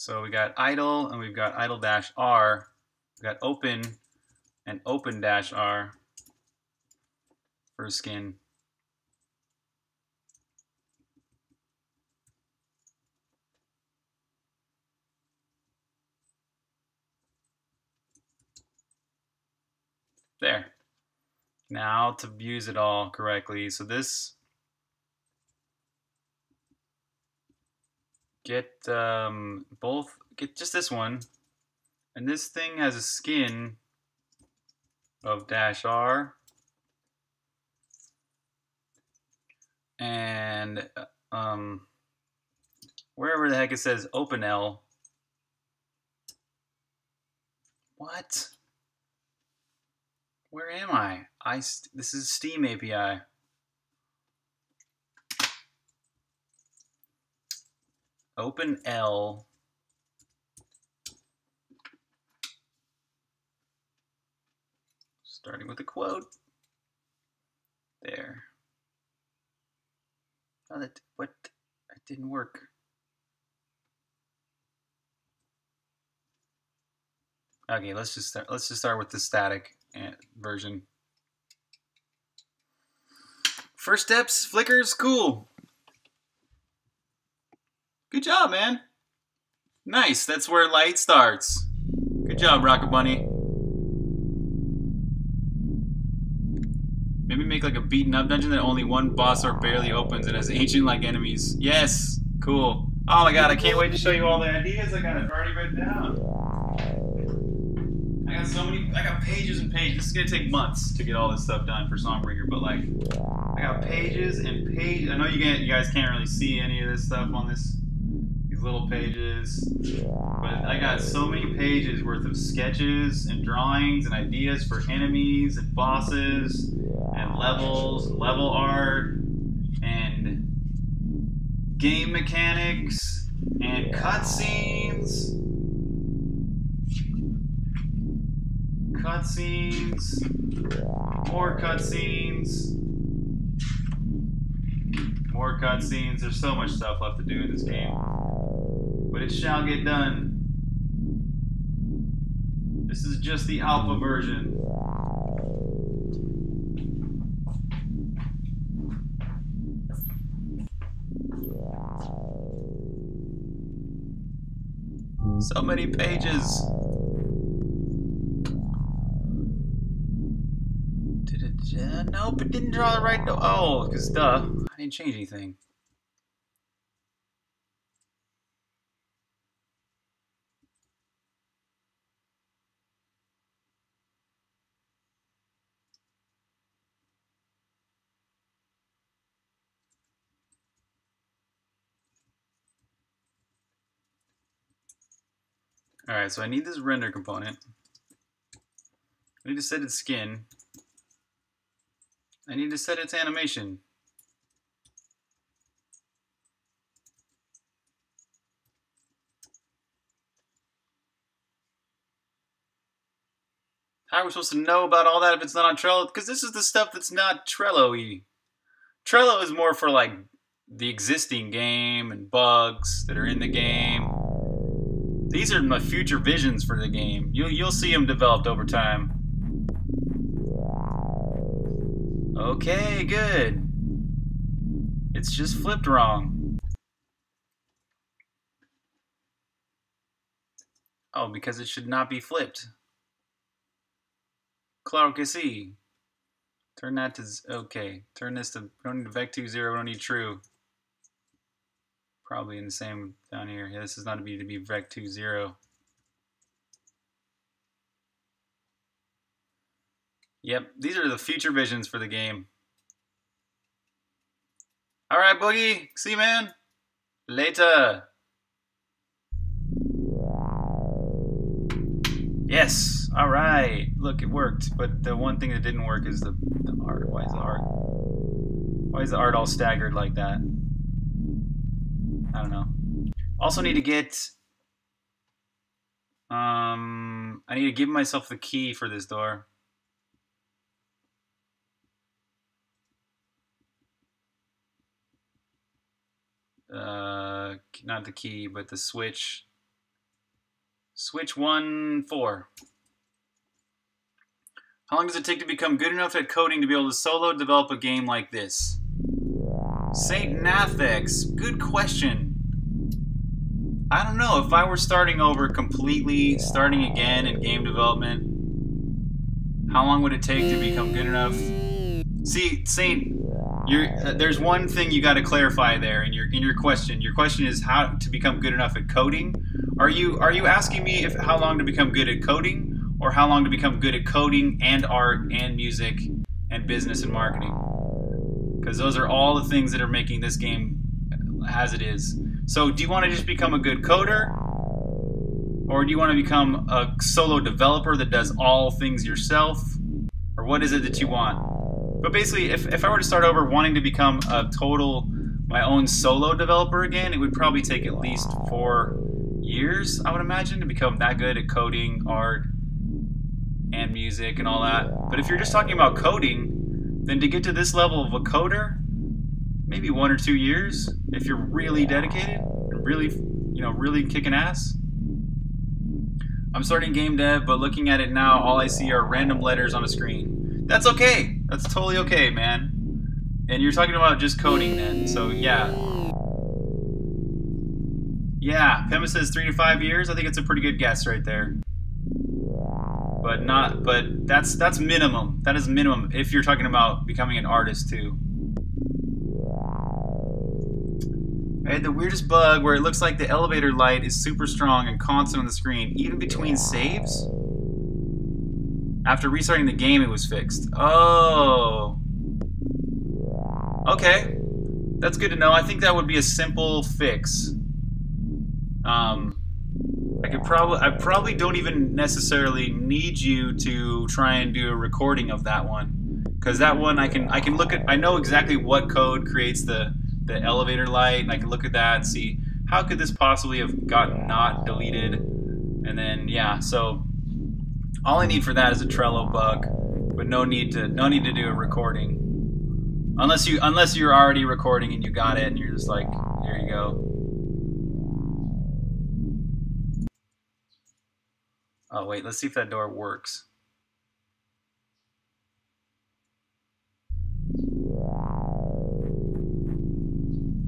So we got idle, and we've got idle dash R. We've got open and open dash R for a skin. There. Now to use it all correctly. So this get both, get just this one, and this thing has a skin of dash R, and wherever the heck it says open L. What? Where am I? This is Steam API. Open L starting with a quote. There. Oh, that, what? It didn't work. Okay, let's just start with the static version. First steps, flickers, cool. Good job, man. Nice, that's where light starts. Good job, Rocket Bunny. Maybe make like a beaten up dungeon that only one boss or barely opens and has ancient like enemies. Yes, cool. Oh my god, I can't wait to show you all the ideas I got already written down. I got so many, I got pages and pages. This is gonna take months to get all this stuff done for Songbringer, but like, I got pages and pages. I know you guys can't really see any of this stuff on this, these little pages, but I got so many pages worth of sketches and drawings and ideas for enemies and bosses and levels, level art, and game mechanics, and cutscenes. Cutscenes. More cutscenes. More cutscenes. There's so much stuff left to do in this game. But it shall get done. This is just the alpha version. So many pages. Nope, it didn't draw the right. Oh, because duh, I didn't change anything. All right, so I need this render component. I need to set its skin. I need to set its animation. How are we supposed to know about all that if it's not on Trello? Because this is the stuff that's not Trello-y. Trello is more for like the existing game and bugs that are in the game. These are my future visions for the game. You'll see them developed over time. Okay, good. It's just flipped wrong. Oh, because it should not be flipped. Claro que sí. Turn that to, okay. Turn this to, we don't need vec2, zero, we don't need true. Probably in the same down here. Yeah, this is not a B to be vec2 0. Yep, these are the future visions for the game. All right, Boogie. See you, man. Later. Yes. All right. Look, it worked. But the one thing that didn't work is the art. Why is the art? Why is the art all staggered like that? I don't know. Also need to get, I need to give myself the key for this door. Not the key, but the switch. Switch 1, 4. How long does it take to become good enough at coding to be able to solo develop a game like this? Saint Nathex, good question. I don't know, if I were starting over completely, starting again in game development, how long would it take to become good enough? See, Saint, there's one thing you got to clarify there in your question. Your question is how to become good enough at coding. Are you asking me if how long to become good at coding, or how long to become good at coding and art and music and business and marketing? Because those are all the things that are making this game as it is. So do you want to just become a good coder? Or do you want to become a solo developer that does all things yourself? Or what is it that you want? But basically, if I were to start over wanting to become a total, my own solo developer again, it would probably take at least 4 years, I would imagine, to become that good at coding, art, and music and all that. But if you're just talking about coding, then to get to this level of a coder, maybe 1 or 2 years, if you're really dedicated and really, you know, really kicking ass. I'm starting game dev, but looking at it now, all I see are random letters on a screen. That's okay. That's totally okay, man. And you're talking about just coding then, so yeah. Yeah, Pema says 3 to 5 years. I think it's a pretty good guess right there. But not, but that's minimum. That is minimum if you're talking about becoming an artist too. I had the weirdest bug where it looks like the elevator light is super strong and constant on the screen, even between saves. After restarting the game, it was fixed. Oh. Okay, that's good to know. I think that would be a simple fix. I probably don't even necessarily need you to try and do a recording of that one, because that one I can look at. I know exactly what code creates the elevator light, and I can look at that and see how could this possibly have gotten not deleted, and then yeah. So all I need for that is a Trello bug, but no need to do a recording. Unless you're already recording and you got it and you're just like, here you go. Oh wait, let's see if that door works.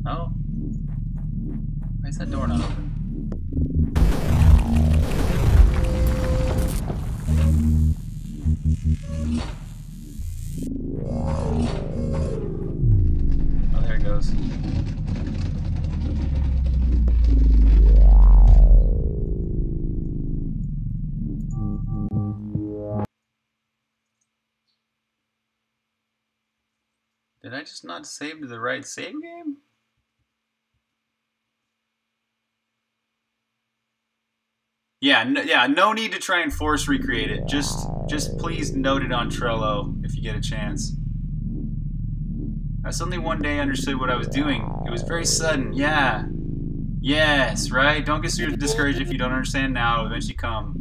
Oh. Why is that door not open? Oh, there it goes. Did I just not save to the right save game? Yeah, no need to try and force recreate it. Just please note it on Trello if you get a chance. I suddenly one day understood what I was doing. It was very sudden, yeah. Yes, right? Don't get discouraged if you don't understand now. It'll eventually come.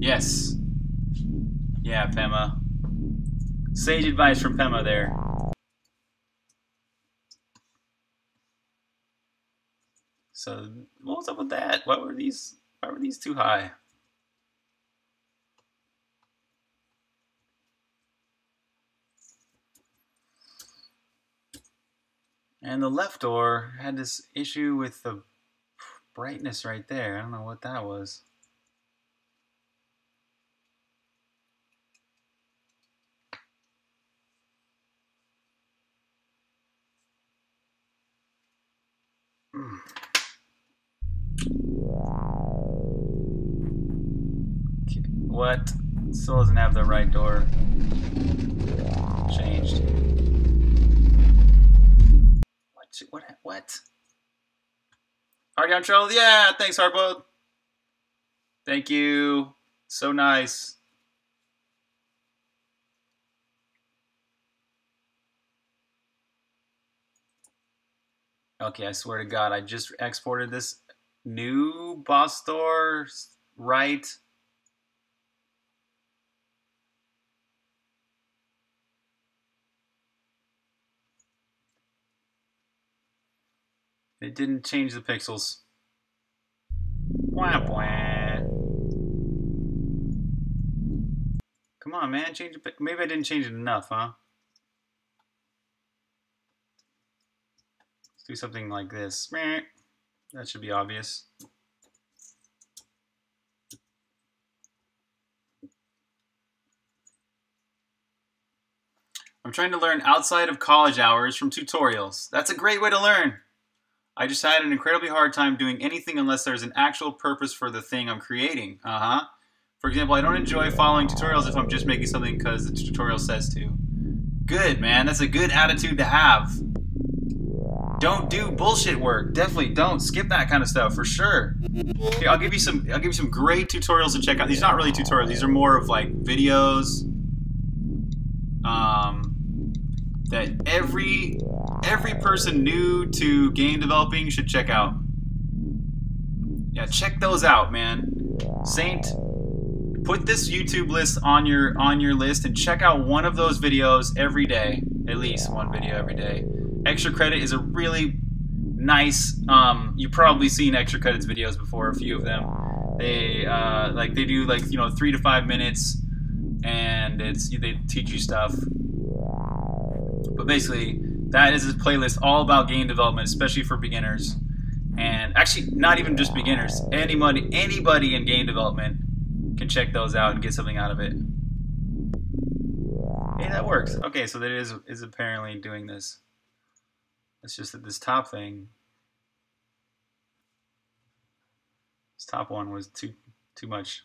Yes. Yeah, Pema. Sage advice from Pema there. So, what was up with that? Why were these too high? And the left door had this issue with the brightness right there. I don't know what that was. What? Still doesn't have the right door changed. What? Already on Trello? Yeah, thanks, Harpo. Thank you. So nice. Okay, I swear to God, I just exported this new boss door, right? It didn't change the pixels. Wah, wah. Come on, man, change it. Maybe I didn't change it enough, huh? Do something like this. That should be obvious. I'm trying to learn outside of college hours from tutorials. That's a great way to learn. I just had an incredibly hard time doing anything unless there's an actual purpose for the thing I'm creating. For example, I don't enjoy following tutorials if I'm just making something because the tutorial says to. Good, man. That's a good attitude to have. Don't do bullshit work. Definitely don't skip that kind of stuff for sure. Okay, I'll give you some great tutorials to check out. These are not really tutorials. These are more of like videos that every person new to game developing should check out. Yeah, check those out, man. Saint put this YouTube list on your list and check out one of those videos every day, at least one video every day. Extra Credit is a really nice. You've probably seen Extra Credit's videos before, a few of them. They like they do like 3 to 5 minutes, and they teach you stuff. But basically, that is his playlist all about game development, especially for beginners. And actually, not even just beginners. Anybody in game development can check those out and get something out of it. Hey, that works. Okay, so that is apparently doing this. It's just that this top thing, this top one was too much.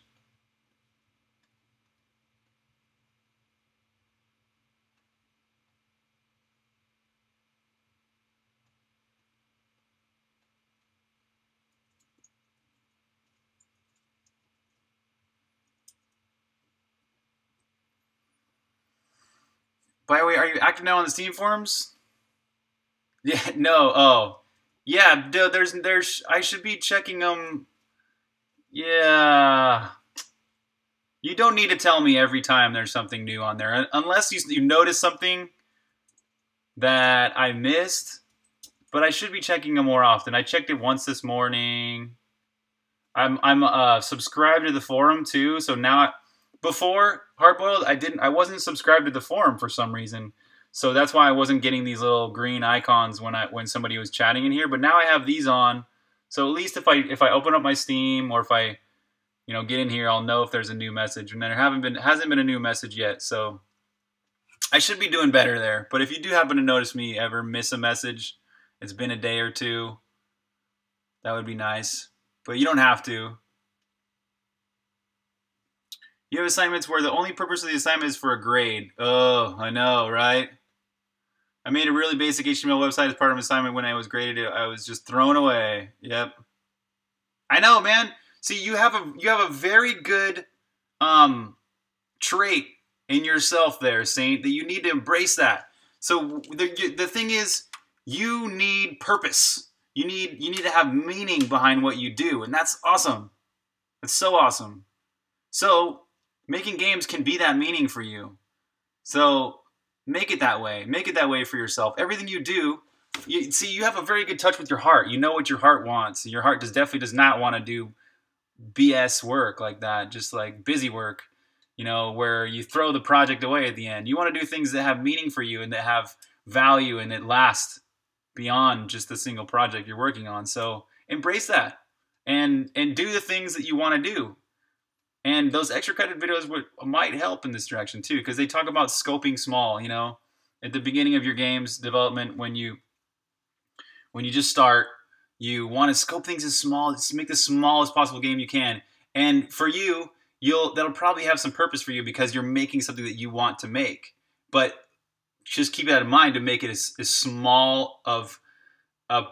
By the way, are you active now on the Steam forums? Yeah, no, oh. Yeah, there's, I should be checking them. Yeah. You don't need to tell me every time there's something new on there. Unless you notice something that I missed. But I should be checking them more often. I checked it once this morning. I'm subscribed to the forum too, so now before Hardboiled, I wasn't subscribed to the forum for some reason, so that's why I wasn't getting these little green icons when somebody was chatting in here. But now I have these on, so at least if I open up my Steam or if I, get in here, I'll know if there's a new message. And there hasn't been a new message yet, so I should be doing better there. But if you do happen to notice me ever miss a message, it's been a day or two. That would be nice, but you don't have to. You have assignments where the only purpose of the assignment is for a grade. Oh, I know, right? I made a really basic HTML website as part of an assignment. When I was graded, I was just thrown away. Yep. I know, man. See, you have a very good trait in yourself there, Saint, that you need to embrace that. So the thing is, you need purpose. You need to have meaning behind what you do, and that's awesome. That's so awesome. So making games can be that meaning for you. So make it that way. Make it that way for yourself. Everything you do, you have a very good touch with your heart. You know what your heart wants. Your heart definitely does not want to do BS work like that, just like busy work, where you throw the project away at the end. You want to do things that have meaning for you and that have value and that last beyond just the single project you're working on. So embrace that and do the things that you want to do. And those Extra Credit videos might help in this direction too, because they talk about scoping small, At the beginning of your game's development, when you just start, you want to scope things as small, make the smallest possible game you can. And for you, that'll probably have some purpose for you because you're making something that you want to make. But just keep that in mind to make it as small of a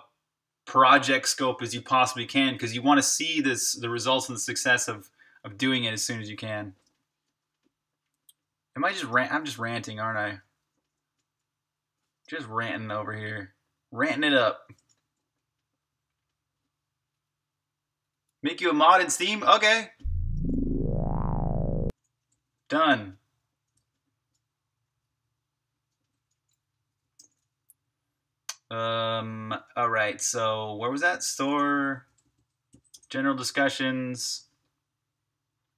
project scope as you possibly can, because you want to see the results and the success of doing it as soon as you can. Am I just I'm just ranting, aren't I? Just ranting over here. Ranting it up. Make you a mod in Steam? Okay. Done. All right, so where was that? Store, general discussions.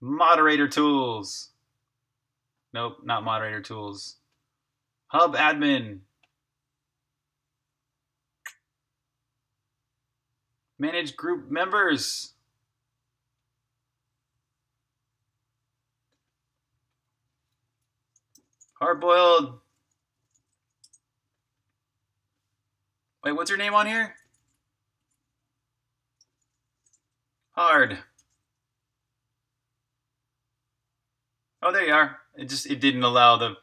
Moderator tools. Nope, not moderator tools. Hub admin. Manage group members. Hardboiled. Wait, what's your name on here? Hard. Oh, there you are. It didn't allow the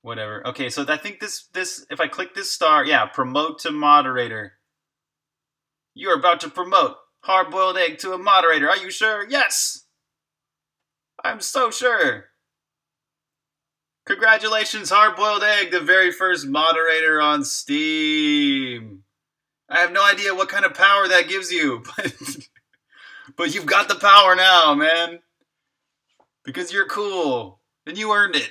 whatever. Okay, so I think this if I click this star, yeah, promote to moderator. You are about to promote Hard-Boiled Egg to a moderator. Are you sure? Yes. I'm so sure. Congratulations, Hard-Boiled Egg, the very first moderator on Steam. I have no idea what kind of power that gives you, but you've got the power now, man. Because you're cool. And you earned it.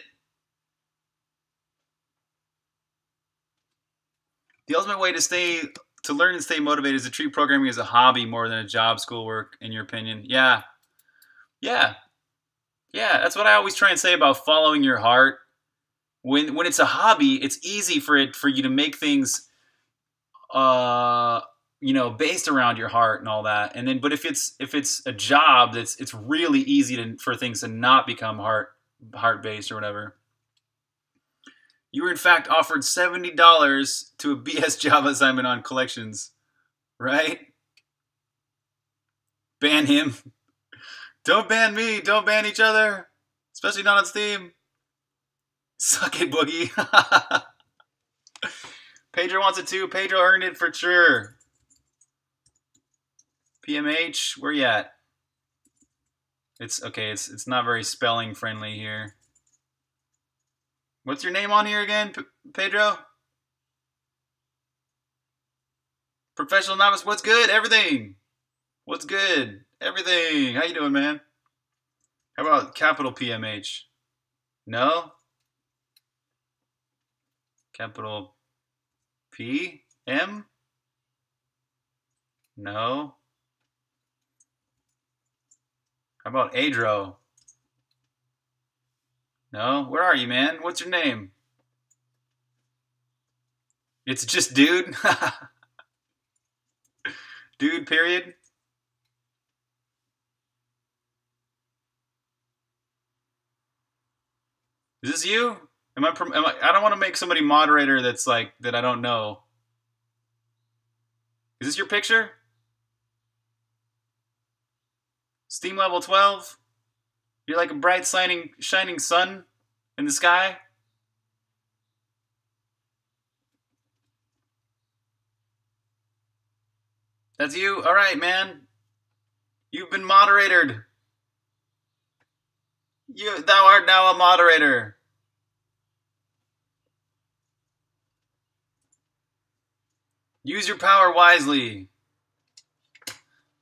The ultimate way to learn and stay motivated is to treat programming as a hobby more than a job, schoolwork, in your opinion. Yeah. Yeah. Yeah, that's what I always try and say about following your heart. When it's a hobby, it's easy for you to make things you know, based around your heart and all that. And then but if it's a job, it's really easy for things to not become heart-based or whatever. You were in fact offered $70 to a BS Java assignment on collections, right? Ban him. Don't ban me. Don't ban each other. Especially not on Steam. Suck it, Boogie. Pedro wants it too. Pedro earned it for sure. PMH, where you at? It's okay. It's not very spelling friendly here. What's your name on here again, Pedro? Professional novice, what's good? Everything. What's good? Everything. How you doing, man? How about capital PMH? No? Capital PM? No? How about Adro? No? Where are you, man? What's your name? It's just dude? Dude, period? Is this you? Am I, I don't want to make somebody moderator that's like, that I don't know. Is this your picture? Steam level 12? You're like a bright shining sun in the sky. That's you? All right, man. You've been moderated. Thou art now a moderator. Use your power wisely.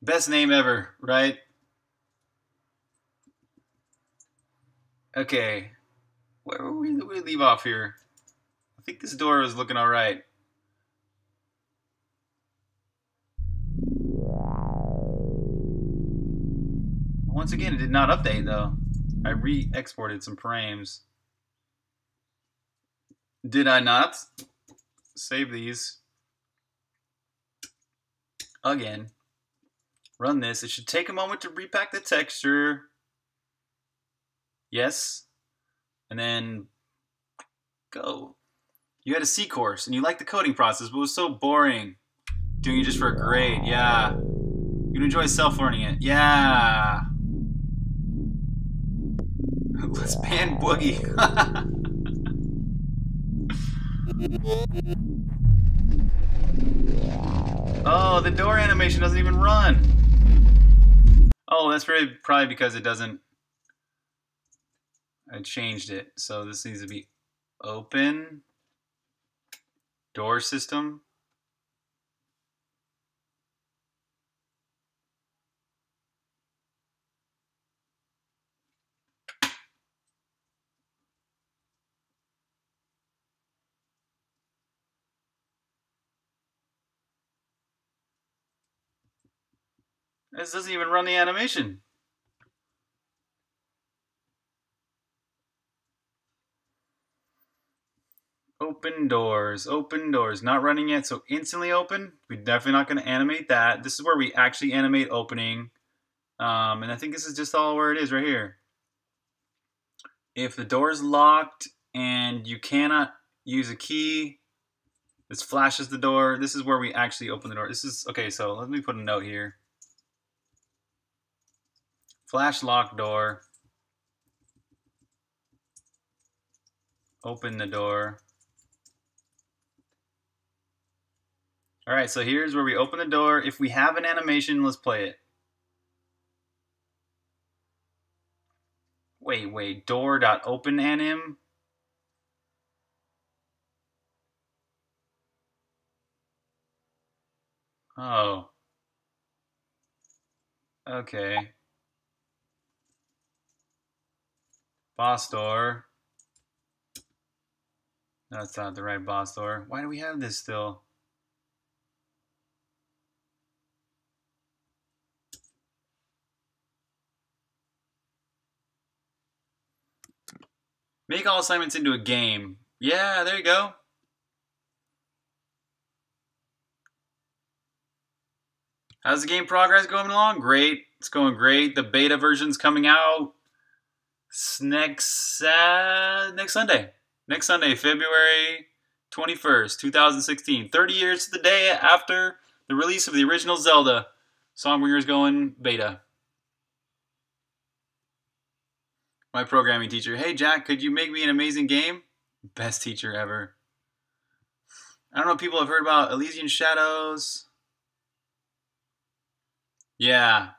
Best name ever, right? Okay, where do we leave off here? I think this door is looking all right. Once again, it did not update though. I re-exported some frames. Did I not? Save these. Again, run this. It should take a moment to repack the texture. Yes, and then go. You had a C course, and you liked the coding process, but it was so boring. Doing it just for a grade, yeah. You'd enjoy self-learning it, yeah. Let's ban Boogie. Oh, the door animation doesn't even run. Oh, that's probably because it doesn't. I changed it, so this needs to be open, door system. This doesn't even run the animation. Open doors, not running yet, so instantly open. We're definitely not going to animate that. This is where we actually animate opening. And I think this is just all where it is right here. If the door is locked and you cannot use a key, this flashes the door. This is where we actually open the door. This is, okay, so let me put a note here. Flash lock door. Open the door. All right, so here's where we open the door. If we have an animation, let's play it. Wait, door.openAnim? Oh. Okay. Boss door. That's not the right boss door. Why do we have this still? Make all assignments into a game. Yeah, there you go. How's the game progress going along? Great. It's going great. The beta version's coming out next Sunday. Next Sunday, February 21st, 2016. 30 years to the day after the release of the original Zelda. Songbringer's going beta. My programming teacher. Hey, Jack, could you make me an amazing game? Best teacher ever. I don't know if people have heard about Elysian Shadows. Yeah.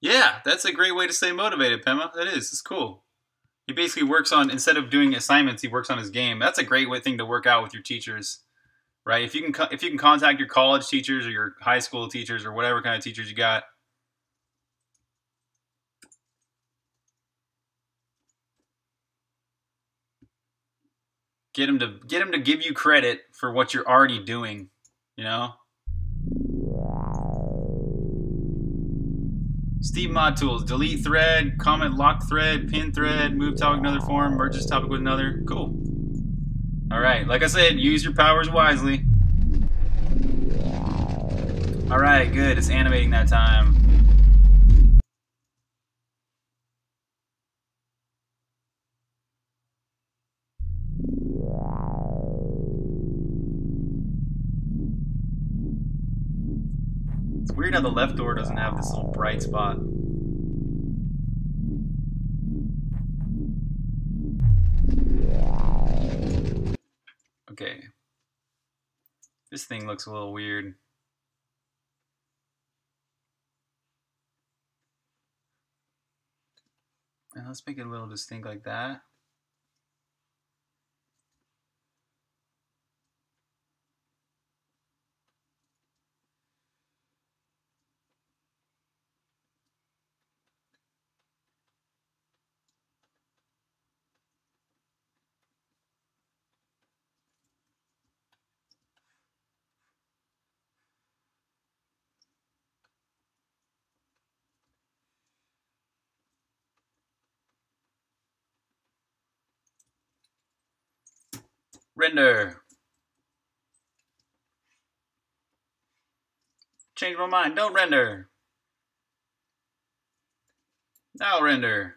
Yeah, that's a great way to stay motivated, Pema. That is. It's cool. He basically works on, instead of doing assignments, he works on his game. That's a great thing to work out with your teachers. Right, if you can contact your college teachers or your high school teachers or whatever kind of teachers you got. Get them to give you credit for what you're already doing, you know? Steve Mod Tools, delete thread, comment lock thread, pin thread, move topic to another form, merge this topic with another. Cool. Alright, like I said, use your powers wisely. Alright, good. It's animating that time. It's weird how the left door doesn't have this little bright spot. Okay, this thing looks a little weird. And let's make it a little distinct like that. Render. Change my mind. Don't render. Now render.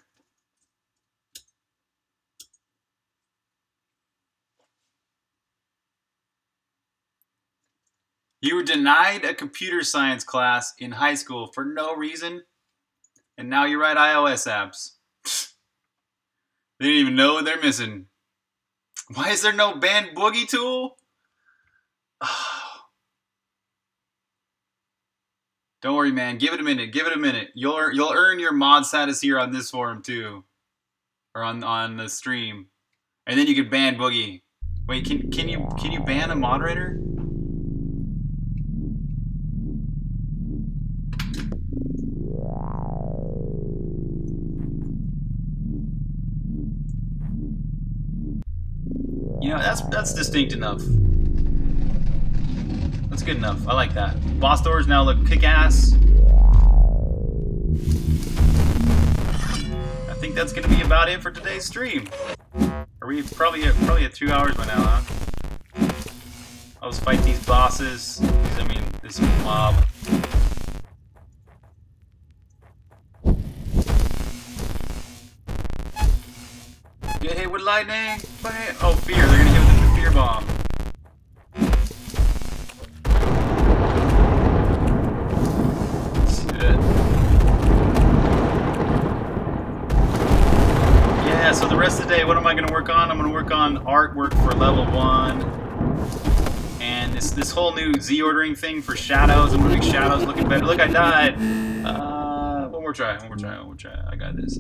You were denied a computer science class in high school for no reason, and now you write iOS apps. They didn't even know what they're missing. Why is there no band boogie tool? Oh. Don't worry, man. Give it a minute. Give it a minute. You'll earn your mod status here on this forum too, or on the stream, and then you can ban boogie. Wait, can you ban a moderator? You know, that's distinct enough. That's good enough. I like that. Boss doors now look kick-ass. I think that's gonna be about it for today's stream. Are we probably at 2 hours by now, huh? I'll just fight these bosses. I mean, this mob. Get hit with lightning! Oh, fear. They're gonna hit with the fear bomb. Shit. Yeah, so the rest of the day, what am I gonna work on? I'm gonna work on artwork for level 1. And this whole new Z-ordering thing for shadows. I'm gonna make shadows looking better. Look, I died! One more try. I got this.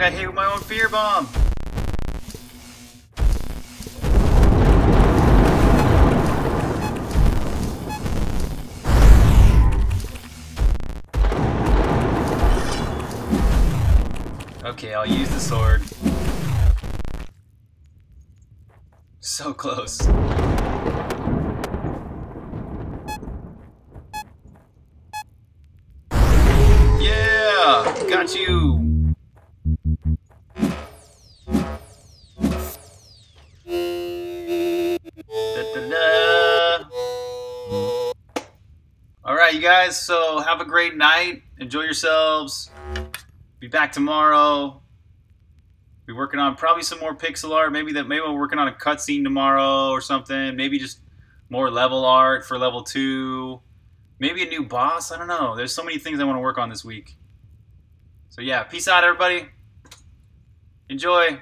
like I hit my own beer bomb. Okay, I'll use the sword. So close. Yeah! Got you! Alright, you guys, so have a great night. Enjoy yourselves. Be back tomorrow. Be working on probably some more pixel art. Maybe we're working on a cutscene tomorrow or something. Maybe just more level art for level 2. Maybe a new boss. I don't know. There's so many things I want to work on this week. So yeah, peace out, everybody. Enjoy.